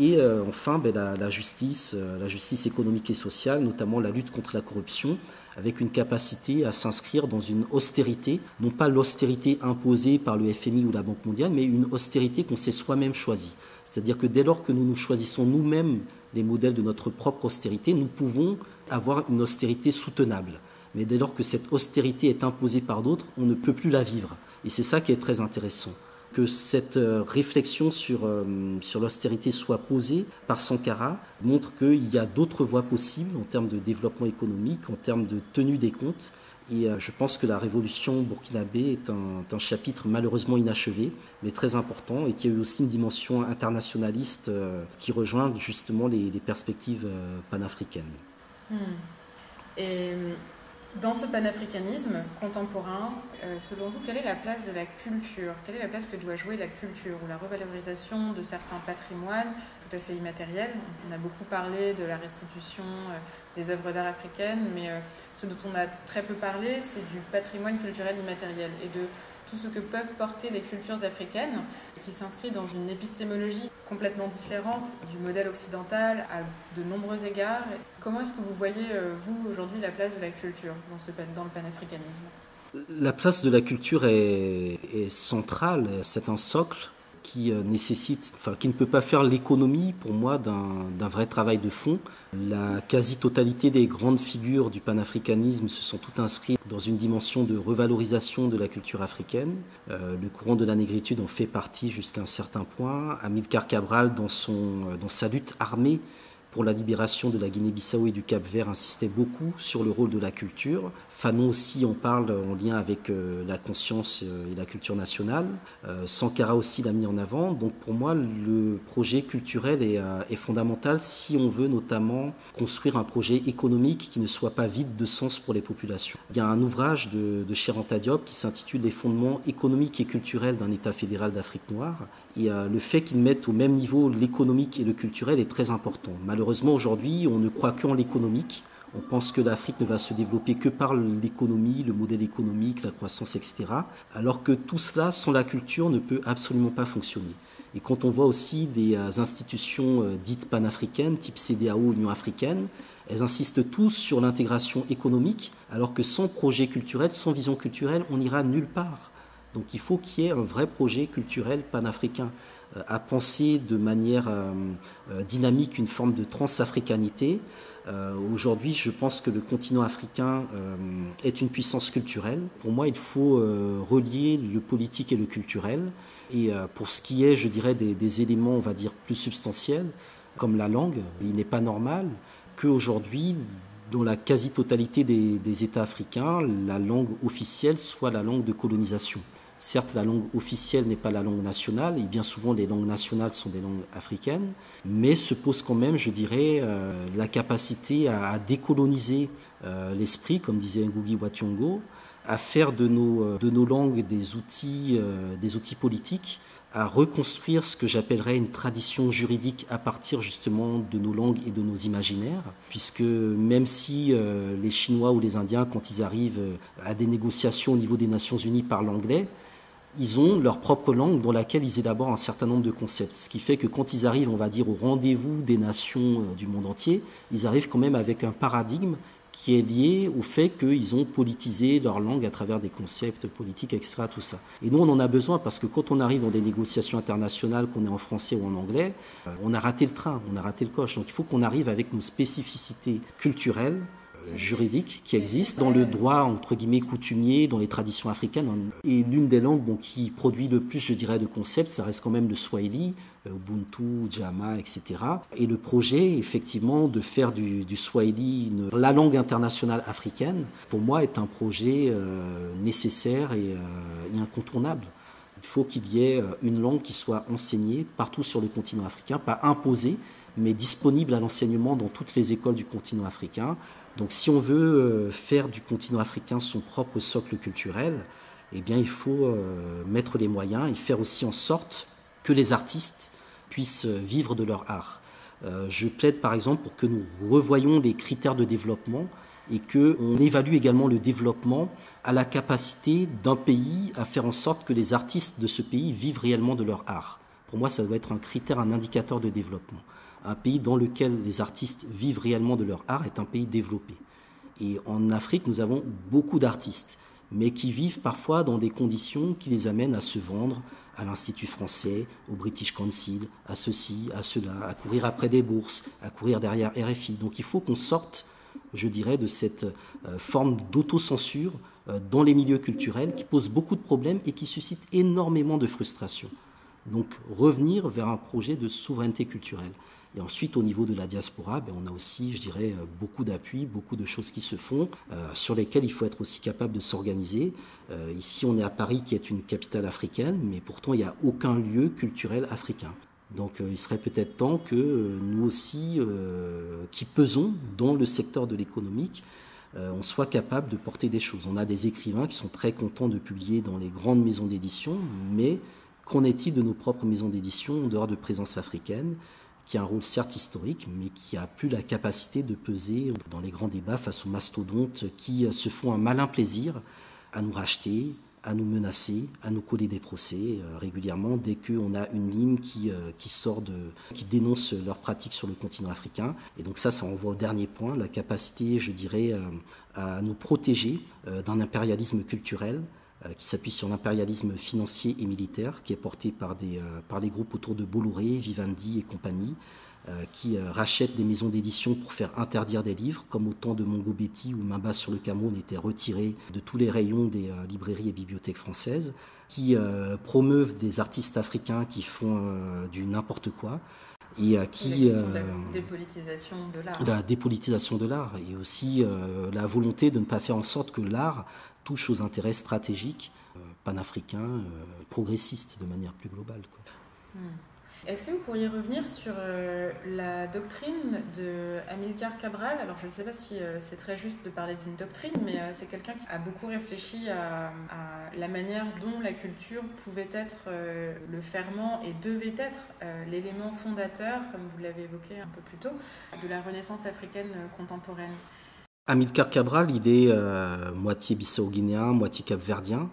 Et euh, enfin, ben, la, la justice, euh, la justice économique et sociale, notamment la lutte contre la corruption, avec une capacité à s'inscrire dans une austérité, non pas l'austérité imposée par le F M I ou la Banque mondiale, mais une austérité qu'on s'est soi-même choisie. C'est-à-dire que dès lors que nous nous choisissons nous-mêmes les modèles de notre propre austérité, nous pouvons avoir une austérité soutenable. Mais dès lors que cette austérité est imposée par d'autres, on ne peut plus la vivre. Et c'est ça qui est très intéressant. Que cette réflexion sur, euh, sur l'austérité soit posée par Sankara montre qu'il y a d'autres voies possibles en termes de développement économique, en termes de tenue des comptes. Et euh, je pense que la révolution burkinabé est un, un chapitre malheureusement inachevé, mais très important, et qui a eu aussi une dimension internationaliste euh, qui rejoint justement les, les perspectives euh, panafricaines. Mmh. Et... dans ce panafricanisme contemporain, euh, selon vous, quelle est la place de la culture? Quelle est la place que doit jouer la culture ou la revalorisation de certains patrimoines tout à fait immatériels? On a beaucoup parlé de la restitution euh, des œuvres d'art africaines, mais euh, ce dont on a très peu parlé, c'est du patrimoine culturel immatériel et de tout ce que peuvent porter les cultures africaines qui s'inscrit dans une épistémologie complètement différente du modèle occidental à de nombreux égards. Comment est-ce que vous voyez, vous, aujourd'hui, la place de la culture dans, ce, dans le panafricanisme? La place de la culture est, est centrale, c'est un socle qui nécessite, enfin, qui ne peut pas faire l'économie, pour moi, d'un vrai travail de fond. La quasi-totalité des grandes figures du panafricanisme se sont toutes inscrites dans une dimension de revalorisation de la culture africaine. Euh, le courant de la négritude en fait partie jusqu'à un certain point. Amilcar Cabral, dans, son, dans sa lutte armée pour la libération de la Guinée-Bissau et du Cap Vert, insistait beaucoup sur le rôle de la culture. Fanon aussi en parle en lien avec la conscience et la culture nationale. Sankara aussi l'a mis en avant. Donc pour moi, le projet culturel est, est fondamental si on veut notamment construire un projet économique qui ne soit pas vide de sens pour les populations. Il y a un ouvrage de, de Cheranta Diop qui s'intitule « Les fondements économiques et culturels d'un État fédéral d'Afrique noire ». Et le fait qu'ils mettent au même niveau l'économique et le culturel est très important. Malheureusement, aujourd'hui, on ne croit qu'en l'économique. On pense que l'Afrique ne va se développer que par l'économie, le modèle économique, la croissance, et cetera. Alors que tout cela, sans la culture, ne peut absolument pas fonctionner. Et quand on voit aussi des institutions dites panafricaines, type C D A O, Union africaine, elles insistent tous sur l'intégration économique, alors que sans projet culturel, sans vision culturelle, on n'ira nulle part. Donc il faut qu'il y ait un vrai projet culturel panafricain, à penser de manière dynamique une forme de transafricanité, Euh, Aujourd'hui, je pense que le continent africain euh, est une puissance culturelle. Pour moi, il faut euh, relier le politique et le culturel. Et euh, pour ce qui est, je dirais, des, des éléments, on va dire, plus substantiels, comme la langue, il n'est pas normal qu'aujourd'hui, dans la quasi-totalité des, des États africains, la langue officielle soit la langue de colonisation. Certes, la langue officielle n'est pas la langue nationale, et bien souvent les langues nationales sont des langues africaines, mais se pose quand même, je dirais, euh, la capacité à, à décoloniser euh, l'esprit, comme disait Ngugi wa Thiong'o, à faire de nos, de nos langues des outils, euh, des outils politiques, à reconstruire ce que j'appellerais une tradition juridique à partir justement de nos langues et de nos imaginaires, puisque même si euh, les Chinois ou les Indiens, quand ils arrivent à des négociations au niveau des Nations Unies, parlent anglais, ils ont leur propre langue dans laquelle ils élaborent un certain nombre de concepts. Ce qui fait que quand ils arrivent, on va dire, au rendez-vous des nations du monde entier, ils arrivent quand même avec un paradigme qui est lié au fait qu'ils ont politisé leur langue à travers des concepts politiques, et cetera. Tout ça. Et nous, on en a besoin parce que quand on arrive dans des négociations internationales, qu'on est en français ou en anglais, on a raté le train, on a raté le coche. Donc il faut qu'on arrive avec nos spécificités culturelles, juridique qui existe dans le droit entre guillemets coutumier, dans les traditions africaines. Et l'une des langues bon, qui produit le plus, je dirais, de concepts, ça reste quand même le Swahili, Ubuntu, Jama, et cetera. Et le projet, effectivement, de faire du, du Swahili une, la langue internationale africaine, pour moi, est un projet euh, nécessaire et, euh, et incontournable. Il faut qu'il y ait une langue qui soit enseignée partout sur le continent africain, pas imposée, mais disponible à l'enseignement dans toutes les écoles du continent africain. Donc si on veut faire du continent africain son propre socle culturel, eh bien il faut mettre les moyens et faire aussi en sorte que les artistes puissent vivre de leur art. Je plaide par exemple pour que nous revoyions les critères de développement et qu'on évalue également le développement à la capacité d'un pays à faire en sorte que les artistes de ce pays vivent réellement de leur art. Pour moi, ça doit être un critère, un indicateur de développement. Un pays dans lequel les artistes vivent réellement de leur art est un pays développé. Et en Afrique, nous avons beaucoup d'artistes, mais qui vivent parfois dans des conditions qui les amènent à se vendre à l'Institut français, au British Council, à ceci, à cela, à courir après des bourses, à courir derrière R F I. Donc il faut qu'on sorte, je dirais, de cette forme d'autocensure dans les milieux culturels qui pose beaucoup de problèmes et qui suscite énormément de frustration. Donc revenir vers un projet de souveraineté culturelle. Et ensuite, au niveau de la diaspora, on a aussi, je dirais, beaucoup d'appui, beaucoup de choses qui se font, sur lesquelles il faut être aussi capable de s'organiser. Ici, on est à Paris, qui est une capitale africaine, mais pourtant, il n'y a aucun lieu culturel africain. Donc, il serait peut-être temps que nous aussi, qui pesons dans le secteur de l'économique, on soit capable de porter des choses. On a des écrivains qui sont très contents de publier dans les grandes maisons d'édition, mais qu'en est-il de nos propres maisons d'édition en dehors de présence africaine ? Qui a un rôle certes historique, mais qui n'a plus la capacité de peser dans les grands débats face aux mastodontes qui se font un malin plaisir à nous racheter, à nous menacer, à nous coller des procès régulièrement dès qu'on a une ligne qui, qui sort de, qui dénonce leurs pratiques sur le continent africain. Et donc ça, ça renvoie au dernier point, la capacité, je dirais, à nous protéger d'un impérialisme culturel, qui s'appuie sur l'impérialisme financier et militaire, qui est porté par des, par les groupes autour de Bolloré, Vivendi et compagnie, qui rachètent des maisons d'édition pour faire interdire des livres, comme au temps de Mongo Betty où Main basse sur le Cameroun était retirée de tous les rayons des librairies et bibliothèques françaises, qui promeuvent des artistes africains qui font du n'importe quoi, et à qui euh, de la dépolitisation de l'art. La dépolitisation de l'art et aussi euh, la volonté de ne pas faire en sorte que l'art touche aux intérêts stratégiques euh, panafricains, euh, progressistes de manière plus globale, quoi. Hmm. Est-ce que vous pourriez revenir sur euh, la doctrine de Amilcar Cabral? Alors je ne sais pas si euh, c'est très juste de parler d'une doctrine, mais euh, c'est quelqu'un qui a beaucoup réfléchi à, à la manière dont la culture pouvait être euh, le ferment et devait être euh, l'élément fondateur, comme vous l'avez évoqué un peu plus tôt, de la Renaissance africaine contemporaine. Amilcar Cabral, il est euh, moitié bissau-guinéen, moitié cap-verdien.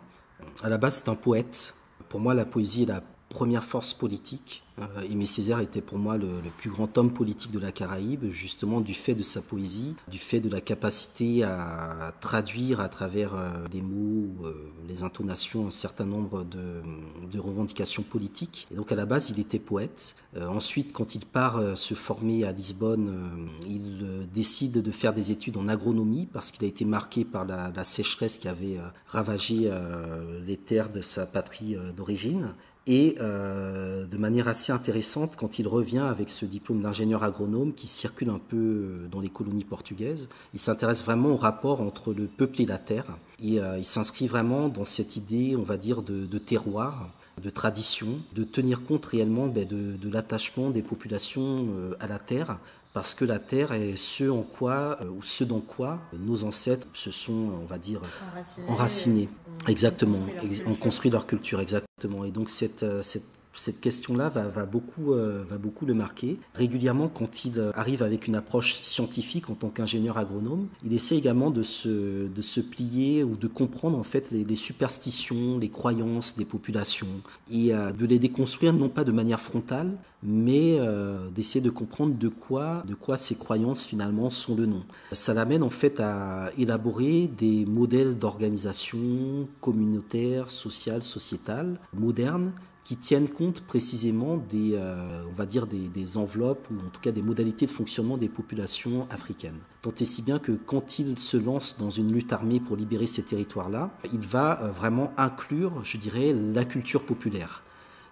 À la base, c'est un poète. Pour moi, la poésie et la première force politique. Aimé Césaire était pour moi le, le plus grand homme politique de la Caraïbe, justement du fait de sa poésie, du fait de la capacité à traduire à travers euh, des mots, euh, les intonations, un certain nombre de, de revendications politiques. Et donc à la base, il était poète. Euh, ensuite, quand il part euh, se former à Lisbonne, euh, il euh, décide de faire des études en agronomie parce qu'il a été marqué par la, la sécheresse qui avait euh, ravagé euh, les terres de sa patrie euh, d'origine. Et euh, de manière assez intéressante, quand il revient avec ce diplôme d'ingénieur agronome qui circule un peu dans les colonies portugaises, il s'intéresse vraiment au rapport entre le peuple et la terre. Et euh, il s'inscrit vraiment dans cette idée, on va dire, de, de terroir, de tradition, de tenir compte réellement ben, de, de l'attachement des populations euh, à la terre. Parce que la terre est ce en quoi, ou ce dans quoi nos ancêtres se sont, on va dire, enracinés. enracinés. Exactement, on construit leur culture, exactement. Et donc cette, cette, cette question-là va, va, beaucoup, va beaucoup le marquer. Régulièrement, quand il arrive avec une approche scientifique en tant qu'ingénieur agronome, il essaie également de se, de se plier ou de comprendre en fait les, les superstitions, les croyances des populations et de les déconstruire non pas de manière frontale, mais euh, d'essayer de comprendre de quoi, de quoi ces croyances finalement sont le nom. Ça l'amène en fait à élaborer des modèles d'organisation communautaire, sociale, sociétale, moderne, qui tiennent compte précisément des, euh, on va dire des, des enveloppes ou en tout cas des modalités de fonctionnement des populations africaines. Tant et si bien que quand il se lance dans une lutte armée pour libérer ces territoires-là, il va euh, vraiment inclure, je dirais, la culture populaire.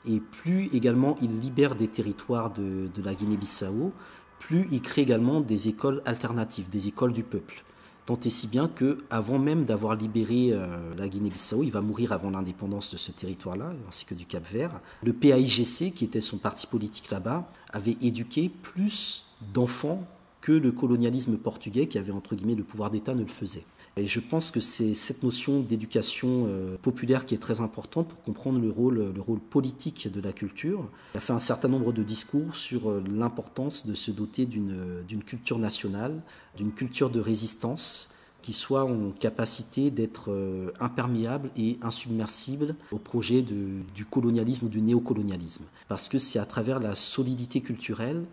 Et plus également il libère des territoires de, de la Guinée-Bissau, plus il crée également des écoles alternatives, des écoles du peuple. Tant et si bien qu'avant même d'avoir libéré euh, la Guinée-Bissau, il va mourir avant l'indépendance de ce territoire-là, ainsi que du Cap Vert. Le P A I G C, qui était son parti politique là-bas, avait éduqué plus d'enfants que le colonialisme portugais, qui avait entre guillemets le pouvoir d'État, ne le faisait. Et je pense que c'est cette notion d'éducation euh, populaire qui est très importante pour comprendre le rôle, le rôle politique de la culture. Il a fait un certain nombre de discours sur euh, l'importance de se doter d'une d'une culture nationale, d'une culture de résistance qui soit en capacité d'être euh, imperméable et insubmersible au projet de, du colonialisme ou du néocolonialisme. Parce que c'est à travers la solidité culturelle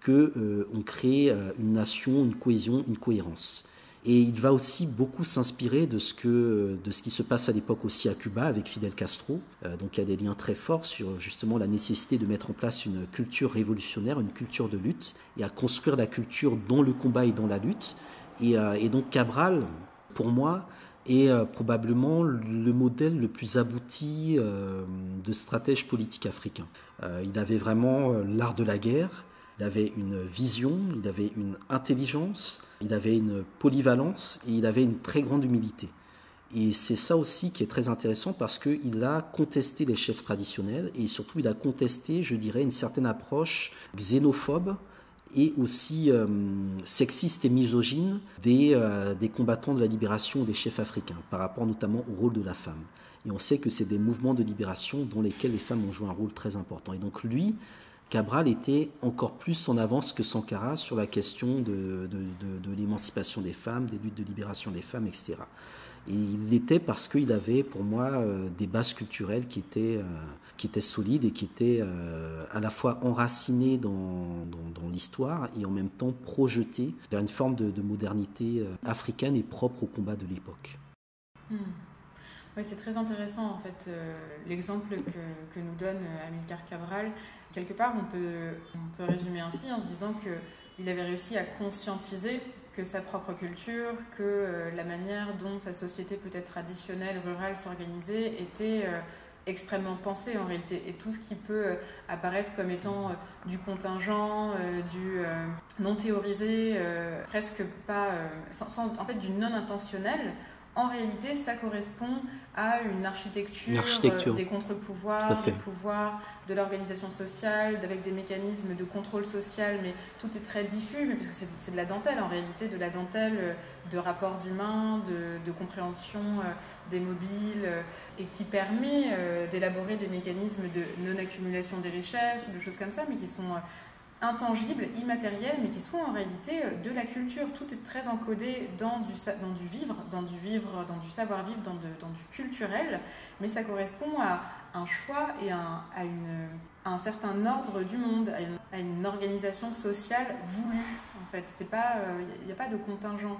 que euh, on crée euh, une nation, une cohésion, une cohérence. Et il va aussi beaucoup s'inspirer de ce que, de ce qui se passe à l'époque aussi à Cuba avec Fidel Castro. Euh, donc il y a des liens très forts sur justement la nécessité de mettre en place une culture révolutionnaire, une culture de lutte, et à construire la culture dans le combat et dans la lutte. Et, euh, et donc Cabral, pour moi, est euh, probablement le modèle le plus abouti euh, de stratège politique africain. Euh, il avait vraiment l'art de la guerre. Il avait une vision, il avait une intelligence, il avait une polyvalence et il avait une très grande humilité. Et c'est ça aussi qui est très intéressant parce qu'il a contesté les chefs traditionnels et surtout il a contesté, je dirais, une certaine approche xénophobe et aussi euh, sexiste et misogyne des, euh, des combattants de la libération des chefs africains par rapport notamment au rôle de la femme. Et on sait que c'est des mouvements de libération dans lesquels les femmes ont joué un rôle très important. Et donc lui... Cabral était encore plus en avance que Sankara sur la question de, de, de, de l'émancipation des femmes, des luttes de libération des femmes, et cetera. Et il l'était parce qu'il avait, pour moi, euh, des bases culturelles qui étaient, euh, qui étaient solides et qui étaient euh, à la fois enracinées dans, dans, dans l'histoire et en même temps projetées vers une forme de, de modernité euh, africaine et propre au combat de l'époque. Mmh. Oui, c'est très intéressant, en fait, euh, l'exemple que, que nous donne Amilcar Cabral. Quelque part, on peut, on peut résumer ainsi en se disant qu'il avait réussi à conscientiser que sa propre culture, que euh, la manière dont sa société peut-être traditionnelle, rurale, s'organisait était euh, extrêmement pensée en réalité. Et tout ce qui peut euh, apparaître comme étant euh, du contingent, euh, du euh, non théorisé, euh, presque pas, euh, sans, sans, en fait du non intentionnel, en réalité, ça correspond à une architecture, une architecture. Euh, des contre-pouvoirs, des pouvoirs, de l'organisation sociale, avec des mécanismes de contrôle social, mais tout est très diffus, mais parce que c'est de la dentelle en réalité, de la dentelle de rapports humains, de, de compréhension euh, des mobiles, euh, et qui permet euh, d'élaborer des mécanismes de non-accumulation des richesses, de choses comme ça, mais qui sont... Euh, intangibles, immatériels, mais qui sont en réalité de la culture. Tout est très encodé dans du, dans du vivre, dans du vivre, dans du savoir-vivre, dans, dans du culturel, mais ça correspond à un choix et à, à, une, à un certain ordre du monde, à une, à une organisation sociale voulue, en fait. C'est pas, il n'y a pas de contingent.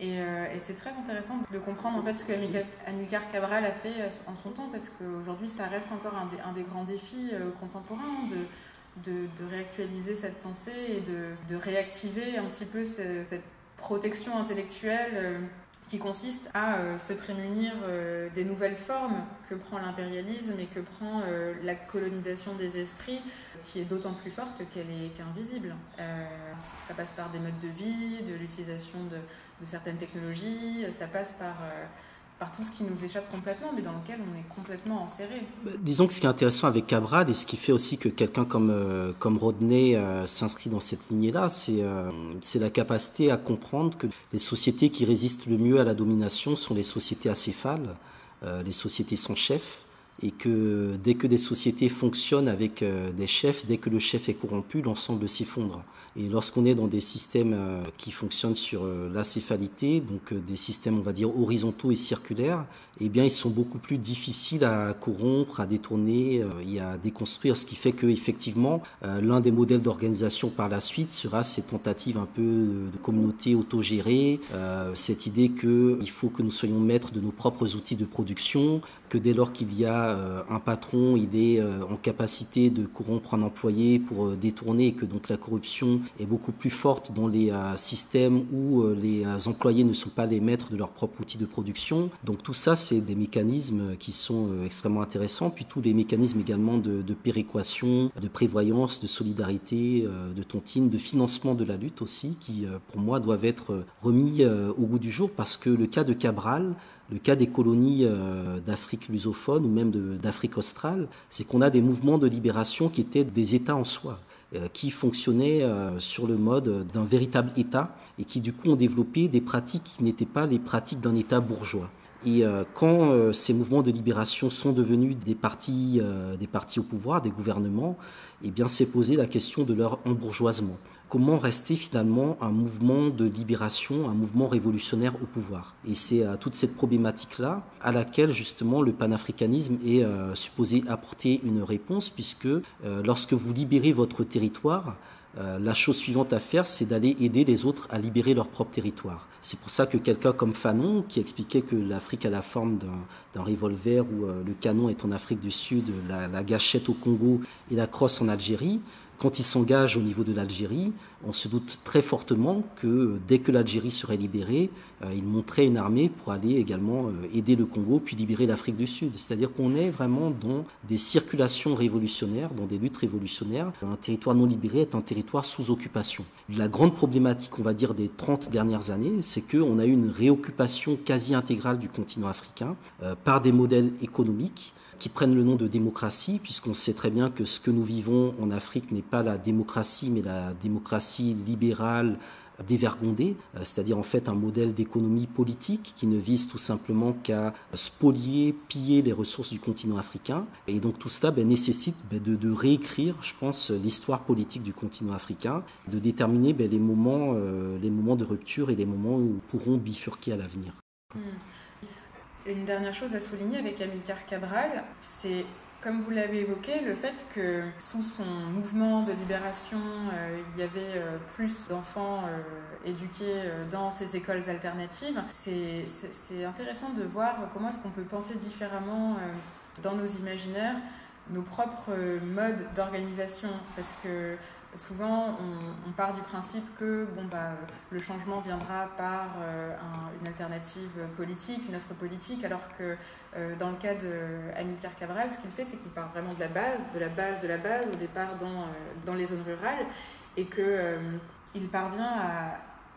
Et, euh, et c'est très intéressant de comprendre en fait, ce que Amilcar Cabral a fait en son temps, parce qu'aujourd'hui ça reste encore un des, un des grands défis euh, contemporains de, de, de réactualiser cette pensée et de, de réactiver un petit peu ce, cette protection intellectuelle euh, qui consiste à euh, se prémunir euh, des nouvelles formes que prend l'impérialisme et que prend euh, la colonisation des esprits, qui est d'autant plus forte qu'elle est qu'invisible. Euh, ça passe par des modes de vie, de l'utilisation de, de certaines technologies, ça passe par, euh, par tout ce qui nous échappe complètement, mais dans lequel on est complètement enserré. Bah, disons que ce qui est intéressant avec Cabral, et ce qui fait aussi que quelqu'un comme, euh, comme Rodney euh, s'inscrit dans cette lignée-là, c'est euh, c'est la capacité à comprendre que les sociétés qui résistent le mieux à la domination sont les sociétés acéphales, Euh, les sociétés sont chefs, et que dès que des sociétés fonctionnent avec euh, des chefs, dès que le chef est corrompu, l'ensemble s'effondre. Et lorsqu'on est dans des systèmes euh, qui fonctionnent sur euh, l'acéphalité, donc euh, des systèmes, on va dire, horizontaux et circulaires, eh bien, ils sont beaucoup plus difficiles à corrompre, à détourner euh, et à déconstruire, ce qui fait qu'effectivement, euh, l'un des modèles d'organisation par la suite sera ces tentatives un peu de, de communauté autogérée, euh, cette idée qu'il faut que nous soyons maîtres de nos propres outils de production, que dès lors qu'il y a euh, un patron, il est euh, en capacité de corrompre un employé pour euh, détourner, et que donc la corruption est beaucoup plus forte dans les euh, systèmes où euh, les euh, employés ne sont pas les maîtres de leurs propres outils de production. Donc tout ça, c'est des mécanismes qui sont euh, extrêmement intéressants, puis tous les mécanismes également de, de péréquation, de prévoyance, de solidarité, euh, de tontine, de financement de la lutte aussi, qui euh, pour moi doivent être remis euh, au goût du jour, parce que le cas de Cabral, le cas des colonies d'Afrique lusophone ou même d'Afrique australe, c'est qu'on a des mouvements de libération qui étaient des États en soi, qui fonctionnaient sur le mode d'un véritable État et qui du coup ont développé des pratiques qui n'étaient pas les pratiques d'un État bourgeois. Et quand ces mouvements de libération sont devenus des partis, des partis au pouvoir, des gouvernements, eh bien s'est posée la question de leur embourgeoisement. Comment rester finalement un mouvement de libération, un mouvement révolutionnaire au pouvoir? Et c'est euh, toute cette problématique-là à laquelle justement le panafricanisme est euh, supposé apporter une réponse, puisque euh, lorsque vous libérez votre territoire, Euh, la chose suivante à faire, c'est d'aller aider les autres à libérer leur propre territoire. C'est pour ça que quelqu'un comme Fanon, qui expliquait que l'Afrique a la forme d'un revolver, où euh, le canon est en Afrique du Sud, la, la gâchette au Congo et la crosse en Algérie, quand il s'engage au niveau de l'Algérie, on se doute très fortement que dès que l'Algérie serait libérée, euh, il monterait une armée pour aller également euh, aider le Congo, puis libérer l'Afrique du Sud. C'est-à-dire qu'on est vraiment dans des circulations révolutionnaires, dans des luttes révolutionnaires. Un territoire non libéré est un territoire sous occupation. La grande problématique, on va dire, des trente dernières années, c'est qu'on a eu une réoccupation quasi intégrale du continent africain euh, par des modèles économiques qui prennent le nom de démocratie, puisqu'on sait très bien que ce que nous vivons en Afrique n'est pas la démocratie, mais la démocratie libérale dévergondée, c'est-à-dire en fait un modèle d'économie politique qui ne vise tout simplement qu'à spolier, piller les ressources du continent africain. Et donc tout cela ben, nécessite ben, de, de réécrire, je pense, l'histoire politique du continent africain, de déterminer ben, les, moments, euh, les moments de rupture et les moments où pourront bifurquer à l'avenir. Mmh. Une dernière chose à souligner avec Amilcar Cabral, c'est, comme vous l'avez évoqué, le fait que sous son mouvement de libération, euh, il y avait euh, plus d'enfants euh, éduqués euh, dans ces écoles alternatives. C'est, c'est, c'est intéressant de voir comment est-ce qu'on peut penser différemment euh, dans nos imaginaires, nos propres euh, modes d'organisation, parce que souvent, on, on part du principe que bon, bah, le changement viendra par euh, un, une alternative politique, une offre politique, alors que euh, dans le cas d'Amilcar Cabral, ce qu'il fait, c'est qu'il part vraiment de la base, de la base, de la base, au départ dans, euh, dans les zones rurales, et qu'il euh, parvient à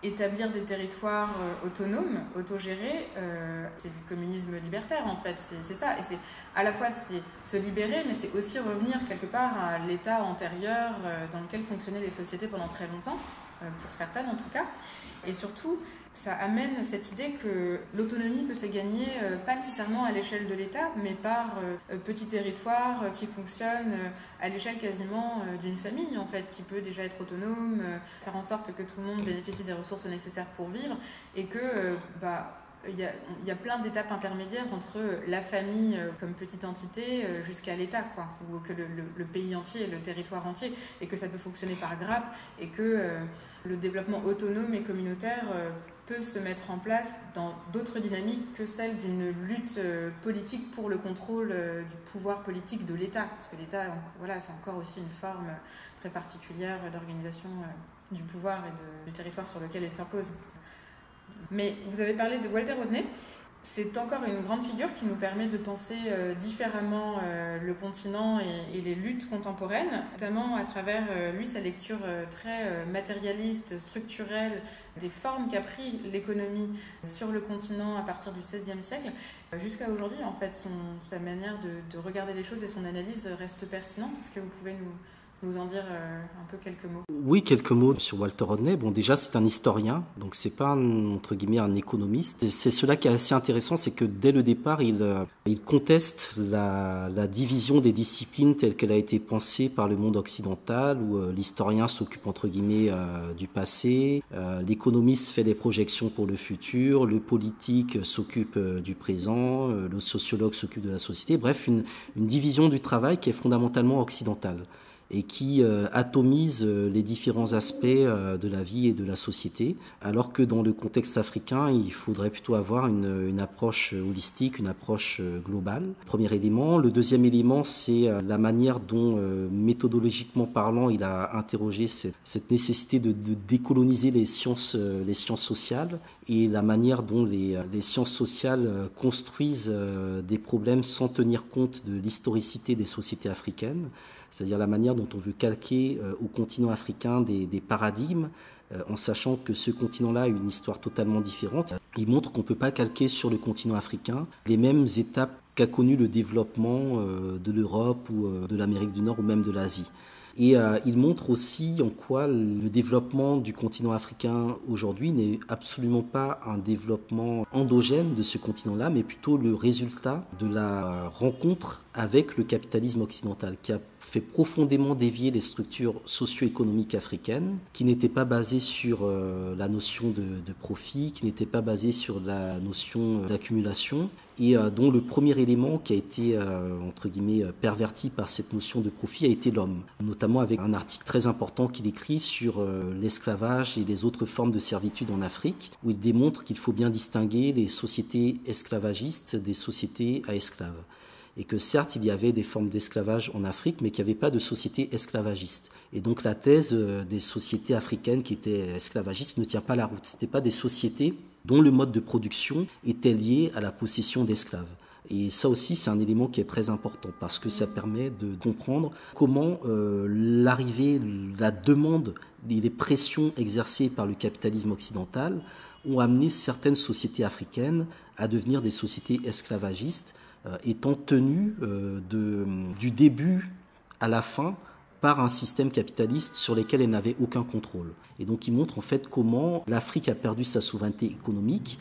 établir des territoires autonomes, autogérés. Euh, c'est du communisme libertaire, en fait, c'est ça. Et c'est à la fois se libérer, mais c'est aussi revenir quelque part à l'état antérieur euh, dans lequel fonctionnaient les sociétés pendant très longtemps, euh, pour certaines en tout cas. Et surtout, ça amène cette idée que l'autonomie peut se gagner, euh, pas nécessairement à l'échelle de l'État, mais par euh, petits territoires euh, qui fonctionnent euh, à l'échelle quasiment euh, d'une famille, en fait, qui peut déjà être autonome, euh, faire en sorte que tout le monde bénéficie des ressources nécessaires pour vivre, et que, euh, bah, il y a, il y a plein d'étapes intermédiaires entre la famille comme petite entité jusqu'à l'État, quoi, ou que le, le, le pays entier, le territoire entier, et que ça peut fonctionner par grappes, et que euh, le développement autonome et communautaire euh, peut se mettre en place dans d'autres dynamiques que celle d'une lutte politique pour le contrôle euh, du pouvoir politique de l'État, parce que l'État, voilà, c'est encore aussi une forme très particulière d'organisation euh, du pouvoir et de, du territoire sur lequel il s'impose. Mais vous avez parlé de Walter Rodney, c'est encore une grande figure qui nous permet de penser euh, différemment euh, le continent et, et les luttes contemporaines, notamment à travers euh, lui sa lecture euh, très euh, matérialiste, structurelle, des formes qu'a pris l'économie sur le continent à partir du seizième siècle. Euh, jusqu'à aujourd'hui, en fait, son, sa manière de, de regarder les choses et son analyse restent pertinentes. Est-ce que vous pouvez nous... nous en dire euh, un peu quelques mots? Oui, quelques mots sur Walter Rodney. Bon, déjà, c'est un historien, donc c'est pas, un, entre guillemets, un économiste. C'est cela qui est assez intéressant, c'est que dès le départ, il, il conteste la, la division des disciplines telle qu'elle a été pensée par le monde occidental, où euh, l'historien s'occupe, entre guillemets, euh, du passé, euh, l'économiste fait des projections pour le futur, le politique s'occupe euh, du présent, euh, le sociologue s'occupe de la société. Bref, une, une division du travail qui est fondamentalement occidentale et qui euh, atomise euh, les différents aspects euh, de la vie et de la société, alors que dans le contexte africain, il faudrait plutôt avoir une, une approche holistique, une approche euh, globale. Premier élément. Le deuxième élément, c'est euh, la manière dont, euh, méthodologiquement parlant, il a interrogé cette, cette nécessité de, de décoloniser les sciences, euh, les sciences sociales, et la manière dont les, les sciences sociales euh, construisent euh, des problèmes sans tenir compte de l'historicité des sociétés africaines, c'est-à-dire la manière dont on veut calquer euh, au continent africain des, des paradigmes, euh, en sachant que ce continent-là a une histoire totalement différente. Il montre qu'on ne peut pas calquer sur le continent africain les mêmes étapes qu'a connu le développement euh, de l'Europe ou euh, de l'Amérique du Nord ou même de l'Asie. Et euh, il montre aussi en quoi le développement du continent africain aujourd'hui n'est absolument pas un développement endogène de ce continent-là, mais plutôt le résultat de la rencontre avec le capitalisme occidental, qui a fait profondément dévier les structures socio-économiques africaines, qui n'étaient pas basées sur euh, la notion de, de profit, qui n'étaient pas basées sur la notion euh, d'accumulation, et euh, dont le premier élément qui a été, euh, entre guillemets, perverti par cette notion de profit a été l'homme, notamment avec un article très important qu'il écrit sur euh, l'esclavage et les autres formes de servitude en Afrique, où il démontre qu'il faut bien distinguer les sociétés esclavagistes des sociétés à esclaves. Et que certes, il y avait des formes d'esclavage en Afrique, mais qu'il n'y avait pas de société esclavagiste. Et donc la thèse des sociétés africaines qui étaient esclavagistes ne tient pas la route. Ce n'étaient pas des sociétés dont le mode de production était lié à la possession d'esclaves. Et ça aussi, c'est un élément qui est très important, parce que ça permet de comprendre comment euh, l'arrivée, la demande, les pressions exercées par le capitalisme occidental ont amené certaines sociétés africaines à devenir des sociétés esclavagistes, Euh, étant tenu euh, de, du début à la fin par un système capitaliste sur lequel elle n'avait aucun contrôle. Et donc il montre en fait comment l'Afrique a perdu sa souveraineté économique,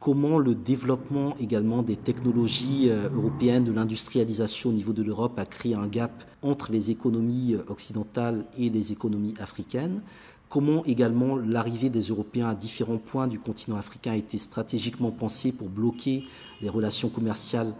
comment le développement également des technologies européennes, de l'industrialisation au niveau de l'Europe a créé un gap entre les économies occidentales et les économies africaines, comment également l'arrivée des Européens à différents points du continent africain a été stratégiquement pensée pour bloquer les relations commerciales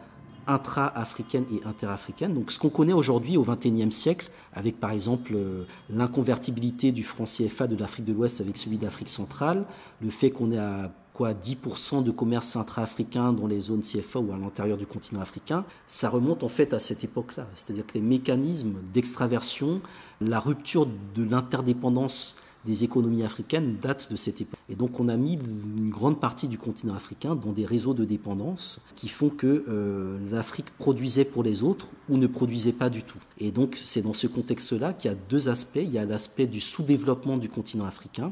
intra-africaine et inter-africaine. Donc ce qu'on connaît aujourd'hui au vingt et unième siècle, avec par exemple euh, l'inconvertibilité du franc C F A de l'Afrique de l'Ouest avec celui d'Afrique centrale, le fait qu'on est à quoi, dix pour cent de commerce intra-africain dans les zones C F A ou à l'intérieur du continent africain, ça remonte en fait à cette époque-là. C'est-à-dire que les mécanismes d'extraversion, la rupture de l'interdépendance des économies africaines datent de cette époque. Et donc on a mis une grande partie du continent africain dans des réseaux de dépendance qui font que euh, l'Afrique produisait pour les autres ou ne produisait pas du tout. Et donc c'est dans ce contexte-là qu'il y a deux aspects. Il y a l'aspect du sous-développement du continent africain,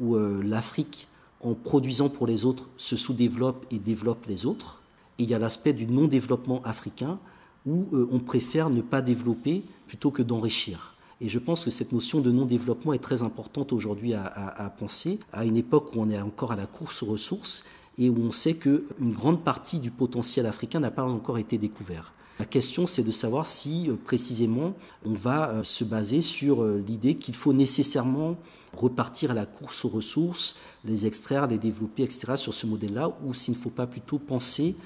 où euh, l'Afrique, en produisant pour les autres, se sous-développe et développe les autres. Et il y a l'aspect du non-développement africain, où euh, on préfère ne pas développer plutôt que d'enrichir. Et je pense que cette notion de non-développement est très importante aujourd'hui à, à, à penser, à une époque où on est encore à la course aux ressources et où on sait qu'une grande partie du potentiel africain n'a pas encore été découvert. La question, c'est de savoir si, précisément, on va se baser sur l'idée qu'il faut nécessairement repartir à la course aux ressources, les extraire, les développer, et cetera, sur ce modèle-là, ou s'il ne faut pas plutôt penser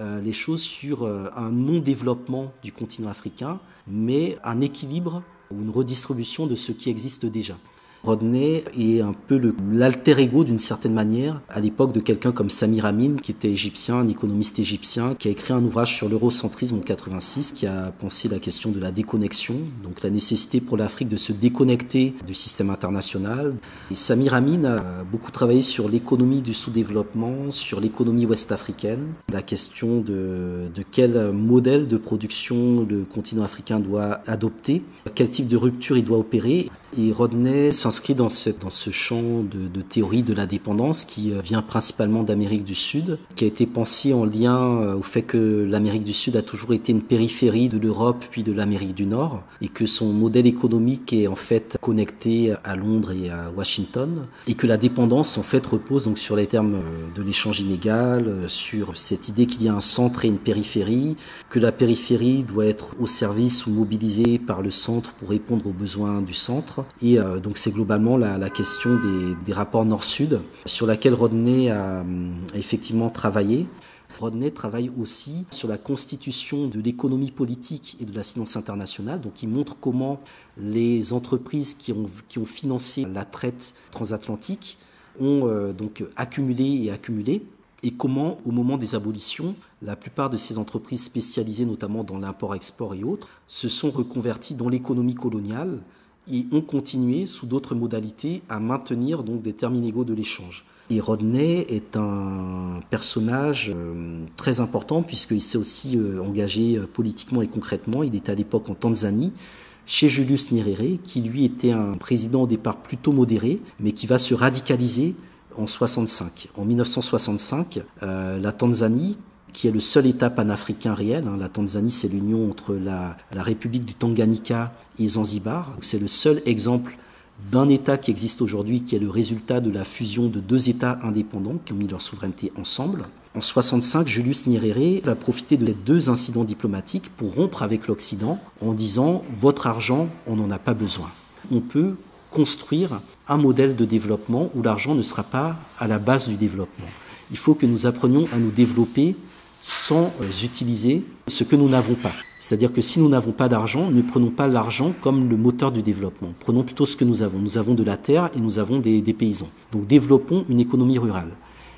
les choses sur un non-développement du continent africain, mais un équilibre ou une redistribution de ce qui existe déjà. Rodney est un peu l'alter ego d'une certaine manière à l'époque de quelqu'un comme Samir Amin, qui était égyptien, un économiste égyptien, qui a écrit un ouvrage sur l'eurocentrisme en quatre-vingt-six, qui a pensé la question de la déconnexion, donc la nécessité pour l'Afrique de se déconnecter du système international. Et Samir Amin a beaucoup travaillé sur l'économie du sous-développement, sur l'économie ouest-africaine, la question de, de quel modèle de production le continent africain doit adopter, quel type de rupture il doit opérer. Et Rodney s'inscrit dans, dans ce champ de, de théorie de la dépendance qui vient principalement d'Amérique du Sud, qui a été pensé en lien au fait que l'Amérique du Sud a toujours été une périphérie de l'Europe puis de l'Amérique du Nord, et que son modèle économique est en fait connecté à Londres et à Washington, et que la dépendance en fait repose donc sur les termes de l'échange inégal, sur cette idée qu'il y a un centre et une périphérie, que la périphérie doit être au service ou mobilisée par le centre pour répondre aux besoins du centre. Et euh, donc c'est globalement la, la question des, des rapports nord-sud sur laquelle Rodney a, a effectivement travaillé. Rodney travaille aussi sur la constitution de l'économie politique et de la finance internationale. Donc il montre comment les entreprises qui ont, qui ont financé la traite transatlantique ont euh, donc accumulé et accumulé, et comment au moment des abolitions, la plupart de ces entreprises spécialisées notamment dans l'import-export et autres se sont reconverties dans l'économie coloniale, et ont continué sous d'autres modalités à maintenir donc des termes inégaux de l'échange. Et Rodney est un personnage euh, très important puisqu'il s'est aussi euh, engagé euh, politiquement et concrètement. Il était à l'époque en Tanzanie chez Julius Nyerere, qui lui était un président au départ plutôt modéré, mais qui va se radicaliser en soixante-cinq. En mille neuf cent soixante-cinq, euh, la Tanzanie, qui est le seul État panafricain réel. La Tanzanie, c'est l'union entre la, la République du Tanganyika et Zanzibar. C'est le seul exemple d'un État qui existe aujourd'hui, qui est le résultat de la fusion de deux États indépendants qui ont mis leur souveraineté ensemble. En mille neuf cent soixante-cinq, Julius Nyerere va profiter de ces deux incidents diplomatiques pour rompre avec l'Occident en disant « votre argent, on n'en a pas besoin ». On peut construire un modèle de développement où l'argent ne sera pas à la base du développement. Il faut que nous apprenions à nous développer sans utiliser ce que nous n'avons pas. C'est-à-dire que si nous n'avons pas d'argent, ne prenons pas l'argent comme le moteur du développement. Prenons plutôt ce que nous avons. Nous avons de la terre et nous avons des, des paysans. Donc développons une économie rurale.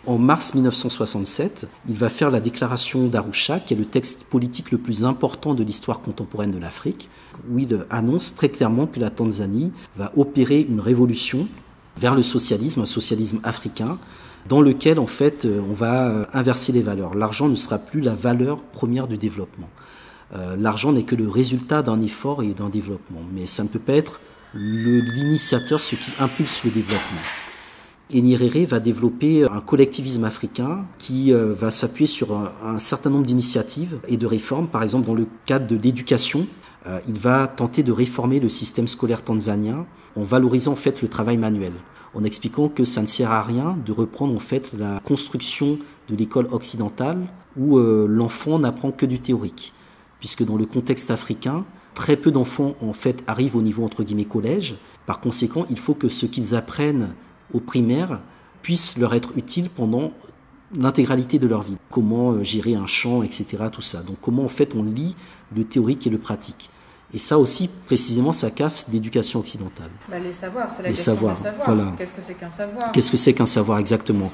En mars mille neuf cent soixante-sept, il va faire la déclaration d'Arusha, qui est le texte politique le plus important de l'histoire contemporaine de l'Afrique, où il annonce très clairement que la Tanzanie va opérer une révolution vers le socialisme, un socialisme africain, dans lequel, en fait, on va inverser les valeurs. L'argent ne sera plus la valeur première du développement. Euh, l'argent n'est que le résultat d'un effort et d'un développement. Mais ça ne peut pas être l'initiateur, ce qui impulse le développement. Et Nyerere va développer un collectivisme africain qui euh, va s'appuyer sur un, un certain nombre d'initiatives et de réformes. Par exemple, dans le cadre de l'éducation, euh, il va tenter de réformer le système scolaire tanzanien en valorisant, en fait, le travail manuel, en expliquant que ça ne sert à rien de reprendre en fait la construction de l'école occidentale où euh, l'enfant n'apprend que du théorique, puisque dans le contexte africain, très peu d'enfants en fait arrivent au niveau entre guillemets collège. Par conséquent, il faut que ce qu'ils apprennent au primaire puisse leur être utile pendant l'intégralité de leur vie. Comment euh, gérer un champ, et cetera. Tout ça. Donc comment en fait on lie le théorique et le pratique. Et ça aussi, précisément, ça casse l'éducation occidentale. Bah, les savoirs, c'est la les question savoirs, des savoirs. Voilà. Qu'est-ce que c'est qu'un savoir? Qu'est-ce que c'est qu'un savoir, exactement?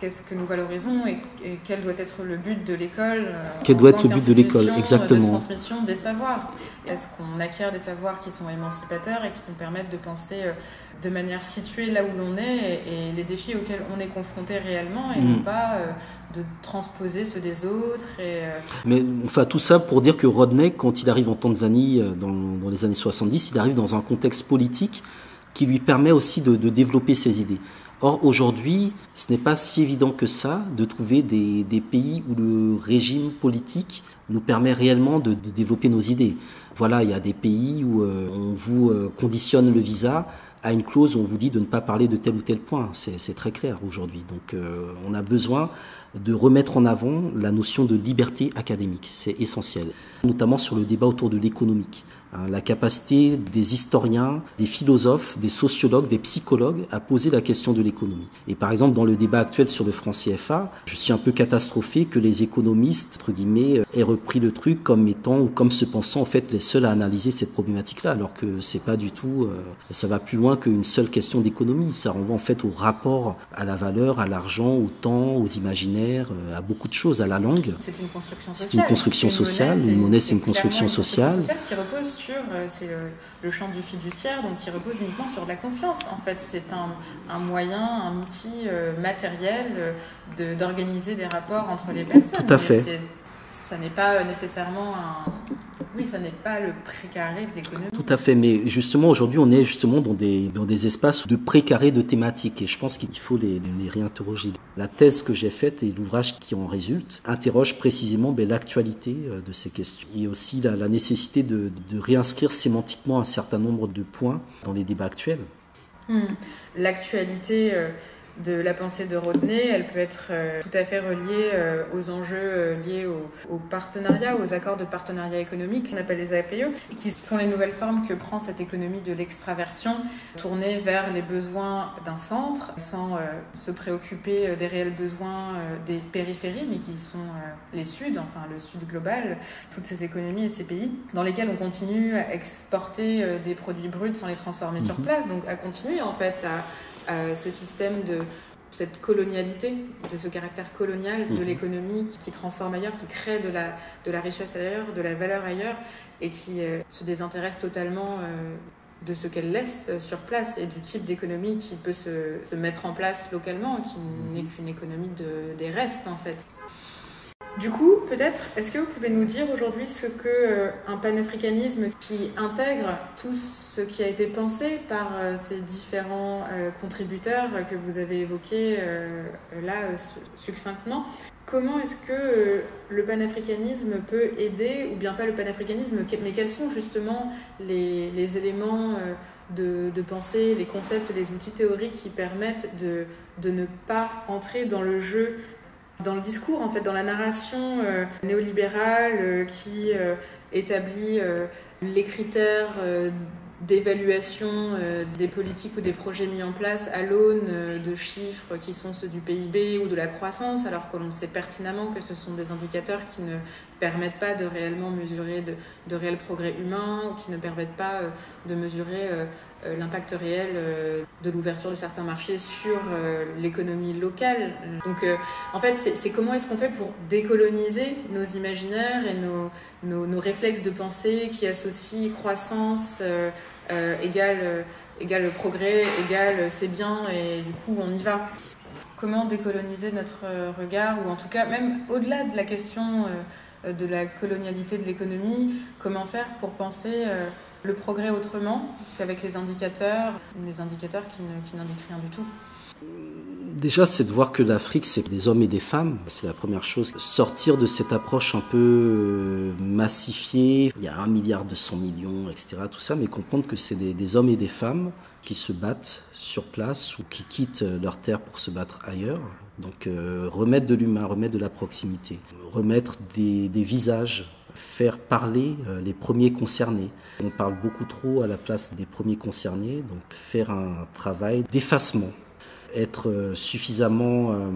Qu'est-ce que nous valorisons et, et quel doit être le but de l'école? Quel doit être le but de l'école, exactement? De transmission des savoirs. Est-ce qu'on acquiert des savoirs qui sont émancipateurs et qui nous permettent de penser de manière située là où l'on est et, et les défis auxquels on est confronté réellement et mmh. non pas... Euh, de transposer ceux des autres. Et... Mais enfin, tout ça pour dire que Rodney, quand il arrive en Tanzanie dans, dans les années soixante-dix, il arrive dans un contexte politique qui lui permet aussi de, de développer ses idées. Or, aujourd'hui, ce n'est pas si évident que ça de trouver des, des pays où le régime politique nous permet réellement de, de développer nos idées. Voilà, il y a des pays où euh, on vous conditionne le visa à une clause où on vous dit de ne pas parler de tel ou tel point. C'est très clair aujourd'hui. Donc euh, on a besoin de remettre en avant la notion de liberté académique. C'est essentiel, notamment sur le débat autour de l'économique. Hein, la capacité des historiens, des philosophes, des sociologues, des psychologues à poser la question de l'économie. Et par exemple, dans le débat actuel sur le franc C F A, je suis un peu catastrophé que les économistes, entre guillemets, aient repris le truc comme étant ou comme se pensant en fait les seuls à analyser cette problématique-là, alors que c'est pas du tout... Euh, ça va plus loin qu'une seule question d'économie. Ça renvoie en fait au rapport à la valeur, à l'argent, au temps, aux imaginaires, à beaucoup de choses, à la langue. C'est une construction sociale. C'est une construction sociale. Une monnaie, c'est une construction sociale. Une construction sociale qui repose sur, c'est le, le champ du fiduciaire, donc qui repose uniquement sur de la confiance. En fait, c'est un, un moyen, un outil matériel de, d'organiser des rapports entre les personnes. Tout à fait. Ça n'est pas nécessairement un... Oui, ça n'est pas le précaré de l'économie. Tout à fait, mais justement, aujourd'hui, on est justement dans des, dans des espaces de précaré de thématiques, et je pense qu'il faut les, les réinterroger. La thèse que j'ai faite et l'ouvrage qui en résulte interroge précisément ben, l'actualité de ces questions, et aussi la, la nécessité de, de réinscrire sémantiquement un certain nombre de points dans les débats actuels. Hmm. L'actualité... Euh... de la pensée de Rodney, elle peut être euh, tout à fait reliée euh, aux enjeux euh, liés au, au partenariat, aux accords de partenariat économique, qu'on appelle les A P E, qui sont les nouvelles formes que prend cette économie de l'extraversion, tournée vers les besoins d'un centre, sans euh, se préoccuper des réels besoins euh, des périphéries, mais qui sont euh, les Suds, enfin le Sud global, toutes ces économies et ces pays, dans lesquels on continue à exporter euh, des produits bruts sans les transformer mmh. sur place, donc à continuer en fait à... Euh, ce système de cette colonialité, de ce caractère colonial de l'économie qui transforme ailleurs, qui crée de la, de la richesse ailleurs, de la valeur ailleurs, et qui euh, se désintéresse totalement euh, de ce qu'elle laisse sur place et du type d'économie qui peut se, se mettre en place localement, qui n'est qu'une économie de, des restes en fait. Du coup, peut-être, est-ce que vous pouvez nous dire aujourd'hui ce que euh, un panafricanisme qui intègre tout ce qui a été pensé par euh, ces différents euh, contributeurs que vous avez évoqués euh, là euh, succinctement, comment est-ce que euh, le panafricanisme peut aider, ou bien pas le panafricanisme, mais quels sont justement les, les éléments euh, de, de pensée, les concepts, les outils théoriques qui permettent de, de ne pas entrer dans le jeu, dans le discours, en fait, dans la narration euh, néolibérale euh, qui euh, établit euh, les critères euh, d'évaluation euh, des politiques ou des projets mis en place à l'aune euh, de chiffres qui sont ceux du P I B ou de la croissance, alors que l'on sait pertinemment que ce sont des indicateurs qui ne permettent pas de réellement mesurer de, de réels progrès humains, qui ne permettent pas euh, de mesurer euh, l'impact réel de l'ouverture de certains marchés sur l'économie locale. Donc en fait, c'est comment est-ce qu'on fait pour décoloniser nos imaginaires et nos, nos, nos réflexes de pensée qui associent croissance euh, euh, égale, égale progrès, égale c'est bien et du coup on y va. Comment décoloniser notre regard, ou en tout cas même au-delà de la question euh, de la colonialité de l'économie, comment faire pour penser euh, le progrès autrement qu'avec les indicateurs, les indicateurs qui n'indiquent rien du tout. Déjà, c'est de voir que l'Afrique, c'est des hommes et des femmes. C'est la première chose. Sortir de cette approche un peu massifiée, il y a un milliard de cent millions, et cetera, tout ça, mais comprendre que c'est des, des hommes et des femmes qui se battent sur place ou qui quittent leur terre pour se battre ailleurs. Donc, euh, remettre de l'humain, remettre de la proximité, remettre des, des visages, faire parler les premiers concernés. On parle beaucoup trop à la place des premiers concernés, donc faire un travail d'effacement. Être suffisamment euh,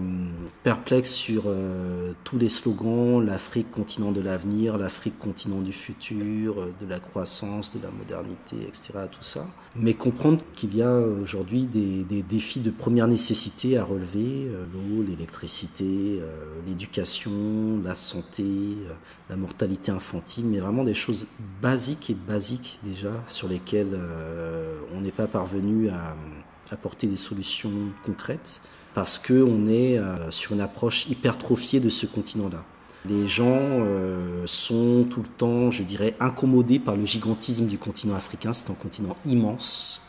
perplexe sur euh, tous les slogans, l'Afrique continent de l'avenir, l'Afrique continent du futur, euh, de la croissance, de la modernité, et cetera, tout ça. Mais comprendre qu'il y a aujourd'hui des, des défis de première nécessité à relever, euh, l'eau, l'électricité, euh, l'éducation, la santé, euh, la mortalité infantile, mais vraiment des choses basiques et basiques déjà, sur lesquelles euh, on n'est pas parvenu à... apporter des solutions concrètes, parce qu'on est euh, sur une approche hypertrophiée de ce continent-là. Les gens euh, sont tout le temps, je dirais, incommodés par le gigantisme du continent africain. C'est un continent immense.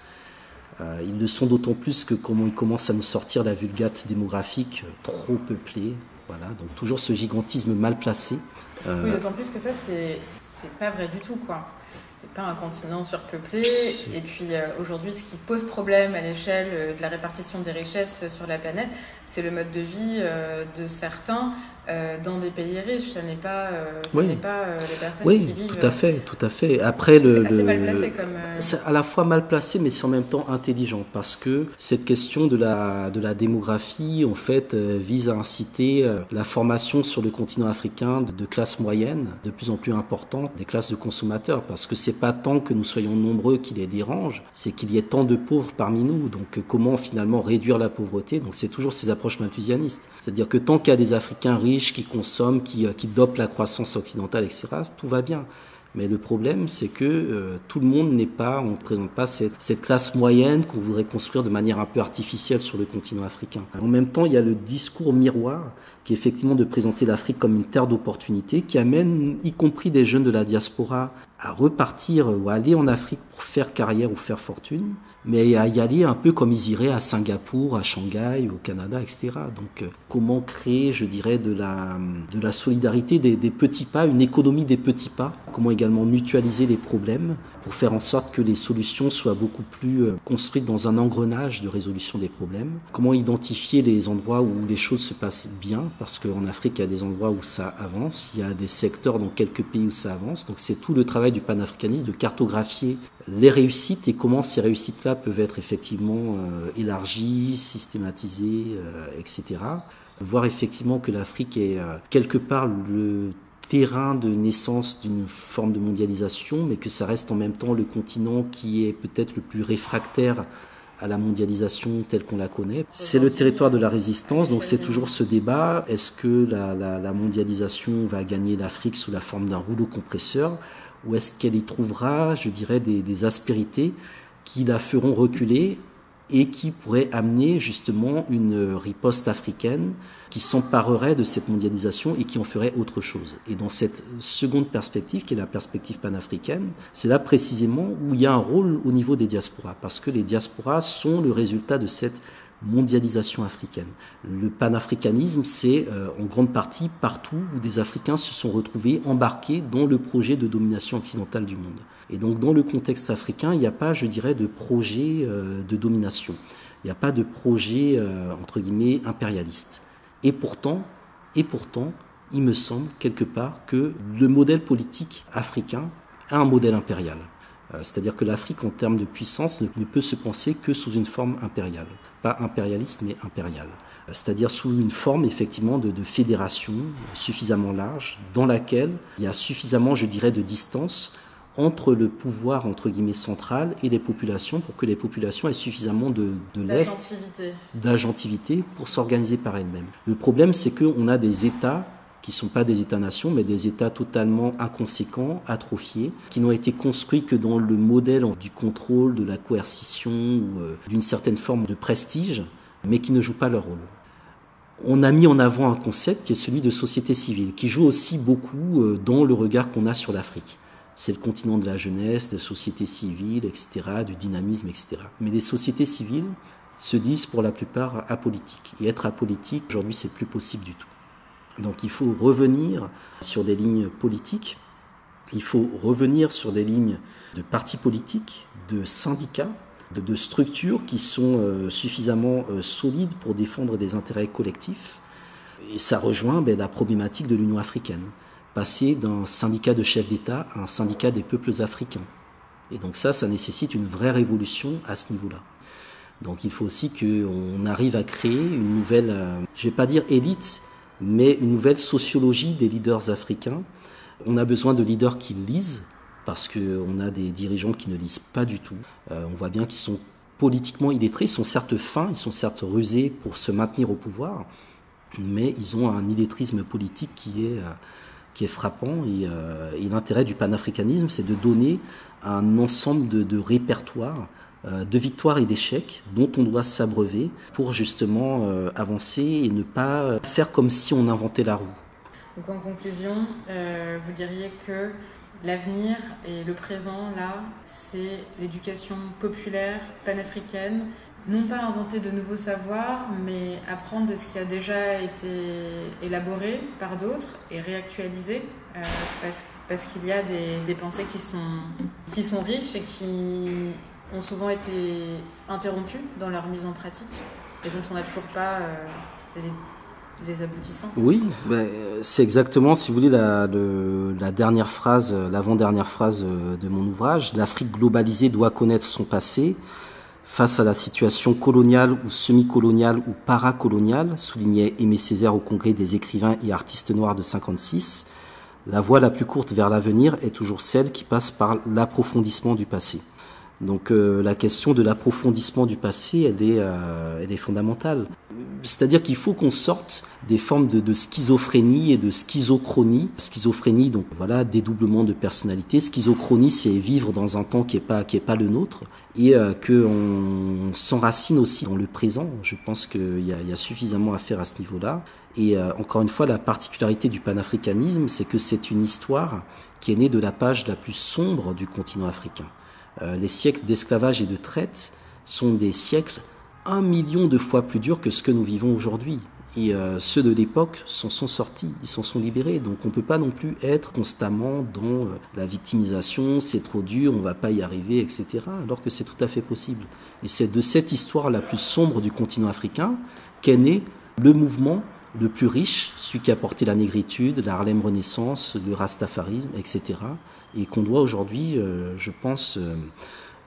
Euh, ils le sont d'autant plus que comment ils commencent à nous sortir la vulgate démographique trop peuplée. Voilà, donc toujours ce gigantisme mal placé. Euh... Oui, d'autant plus que ça, c'est pas vrai du tout, quoi. C'est pas un continent surpeuplé. Et puis euh, aujourd'hui, ce qui pose problème à l'échelle euh, de la répartition des richesses sur la planète, c'est le mode de vie euh, de certains euh, dans des pays riches. Ce n'est pas, euh, oui. n'est pas euh, les personnes oui, qui vivent... Oui, tout à fait, tout à fait. Après, le, c'est assez le, mal placé comme... Euh... C'est à la fois mal placé, mais c'est en même temps intelligent, parce que cette question de la, de la démographie, en fait, euh, vise à inciter euh, la formation sur le continent africain de, de classes moyennes, de plus en plus importantes, des classes de consommateurs, parce que c'est pas tant que nous soyons nombreux qui les dérange, c'est qu'il y ait tant de pauvres parmi nous. Donc comment finalement réduire la pauvreté? Donc c'est toujours ces approches malthusianistes. C'est-à-dire que tant qu'il y a des Africains riches qui consomment, qui, qui dopent la croissance occidentale, et cetera, tout va bien. Mais le problème, c'est que euh, tout le monde n'est pas, on ne présente pas cette, cette classe moyenne qu'on voudrait construire de manière un peu artificielle sur le continent africain. En même temps, il y a le discours miroir qui est effectivement de présenter l'Afrique comme une terre d'opportunités, qui amène, y compris des jeunes de la diaspora, à repartir ou à aller en Afrique pour faire carrière ou faire fortune, mais à y aller un peu comme ils iraient à Singapour, à Shanghai, au Canada, et cetera. Donc euh, comment créer, je dirais, de la, de la solidarité des, des petits pas, une économie des petits pas, comment également mutualiser les problèmes pour faire en sorte que les solutions soient beaucoup plus euh, construites dans un engrenage de résolution des problèmes, comment identifier les endroits où les choses se passent bien, parce qu'en Afrique, il y a des endroits où ça avance, il y a des secteurs dans quelques pays où ça avance, donc c'est tout le travail du panafricanisme, de cartographier les réussites et comment ces réussites-là peuvent être effectivement euh, élargies, systématisées, euh, et cetera. Voir effectivement que l'Afrique est euh, quelque part le terrain de naissance d'une forme de mondialisation, mais que ça reste en même temps le continent qui est peut-être le plus réfractaire à la mondialisation telle qu'on la connaît. C'est le territoire de la résistance, donc c'est toujours ce débat. Est-ce que la, la, la mondialisation va gagner l'Afrique sous la forme d'un rouleau compresseur ? Ou est-ce qu'elle y trouvera, je dirais, des, des aspérités qui la feront reculer et qui pourraient amener justement une riposte africaine qui s'emparerait de cette mondialisation et qui en ferait autre chose. Et dans cette seconde perspective, qui est la perspective panafricaine, c'est là précisément où il y a un rôle au niveau des diasporas, parce que les diasporas sont le résultat de cette mondialisation africaine. Le panafricanisme, c'est euh, en grande partie partout où des Africains se sont retrouvés embarqués dans le projet de domination occidentale du monde. Et donc dans le contexte africain, il n'y a pas, je dirais, de projet euh, de domination. Il n'y a pas de projet, euh, entre guillemets, impérialiste. Et pourtant, et pourtant, il me semble quelque part que le modèle politique africain a un modèle impérial. C'est-à-dire que l'Afrique, en termes de puissance, ne peut se penser que sous une forme impériale. Pas impérialiste, mais impériale. C'est-à-dire sous une forme, effectivement, de, de fédération suffisamment large, dans laquelle il y a suffisamment, je dirais, de distance entre le pouvoir, entre guillemets, central et les populations, pour que les populations aient suffisamment de, de lest, d'agentivité, pour s'organiser par elles-mêmes. Le problème, c'est qu'on a des États qui ne sont pas des États-nations, mais des États totalement inconséquents, atrophiés, qui n'ont été construits que dans le modèle du contrôle, de la coercition, ou euh, d'une certaine forme de prestige, mais qui ne jouent pas leur rôle. On a mis en avant un concept qui est celui de société civile, qui joue aussi beaucoup euh, dans le regard qu'on a sur l'Afrique. C'est le continent de la jeunesse, des sociétés civiles, et cetera, du dynamisme, et cetera. Mais les sociétés civiles se disent pour la plupart apolitiques. Et être apolitique, aujourd'hui, c'est plus possible du tout. Donc il faut revenir sur des lignes politiques, il faut revenir sur des lignes de partis politiques, de syndicats, de, de structures qui sont euh, suffisamment euh, solides pour défendre des intérêts collectifs. Et ça rejoint ben, la problématique de l'Union africaine, passer d'un syndicat de chefs d'État à un syndicat des peuples africains. Et donc ça, ça nécessite une vraie révolution à ce niveau-là. Donc il faut aussi qu'on arrive à créer une nouvelle, euh, je ne vais pas dire élite, mais une nouvelle sociologie des leaders africains. On a besoin de leaders qui lisent, parce qu'on a des dirigeants qui ne lisent pas du tout. Euh, on voit bien qu'ils sont politiquement illettrés, ils sont certes fins, ils sont certes rusés pour se maintenir au pouvoir, mais ils ont un illettrisme politique qui est, euh, qui est frappant. Et, euh, et l'intérêt du panafricanisme, c'est de donner un ensemble de, de répertoires de victoires et d'échecs dont on doit s'abreuver pour justement euh, avancer et ne pas faire comme si on inventait la roue. Donc en conclusion, euh, vous diriez que l'avenir et le présent, là, c'est l'éducation populaire panafricaine, non pas inventer de nouveaux savoirs, mais apprendre de ce qui a déjà été élaboré par d'autres et réactualisé. euh, parce, parce qu'il y a des, des pensées qui sont, qui sont riches et qui ont souvent été interrompues dans leur mise en pratique et dont on n'a toujours pas euh, les, les aboutissants. Oui, bah, c'est exactement, si vous voulez, la, de, la dernière phrase, l'avant-dernière phrase de mon ouvrage. L'Afrique globalisée doit connaître son passé. Face à la situation coloniale ou semi-coloniale ou paracoloniale, soulignait Aimé Césaire au Congrès des écrivains et artistes noirs de mille neuf cent cinquante-six, la voie la plus courte vers l'avenir est toujours celle qui passe par l'approfondissement du passé. Donc euh, la question de l'approfondissement du passé, elle est, euh, elle est fondamentale. C'est-à-dire qu'il faut qu'on sorte des formes de, de schizophrénie et de schizochronie. Schizophrénie, donc voilà, dédoublement de personnalité. Schizochronie, c'est vivre dans un temps qui n'est pas, qui est pas le nôtre. Et euh, qu'on s'enracine aussi dans le présent. Je pense qu'il y, y a suffisamment à faire à ce niveau-là. Et euh, encore une fois, la particularité du panafricanisme, c'est que c'est une histoire qui est née de la page la plus sombre du continent africain. Les siècles d'esclavage et de traite sont des siècles un million de fois plus durs que ce que nous vivons aujourd'hui. Et euh, ceux de l'époque s'en sont sortis, ils s'en sont libérés. Donc on ne peut pas non plus être constamment dans euh, la victimisation, c'est trop dur, on ne va pas y arriver, et cetera. Alors que c'est tout à fait possible. Et c'est de cette histoire la plus sombre du continent africain qu'est né le mouvement le plus riche, celui qui a porté la négritude, la Harlem Renaissance, le rastafarisme, et cetera, et qu'on doit aujourd'hui, euh, je pense, euh,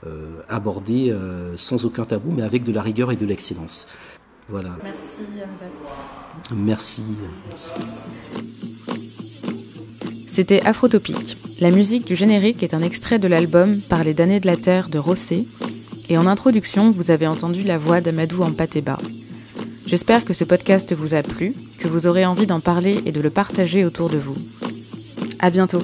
euh, aborder euh, sans aucun tabou, mais avec de la rigueur et de l'excellence. Voilà. Merci, Amzat. Merci. Merci. C'était Afrotopique. La musique du générique est un extrait de l'album Par les damnés de la terre de Rossé, et en introduction, vous avez entendu la voix d'Amadou Ampateba. J'espère que ce podcast vous a plu, que vous aurez envie d'en parler et de le partager autour de vous. À bientôt.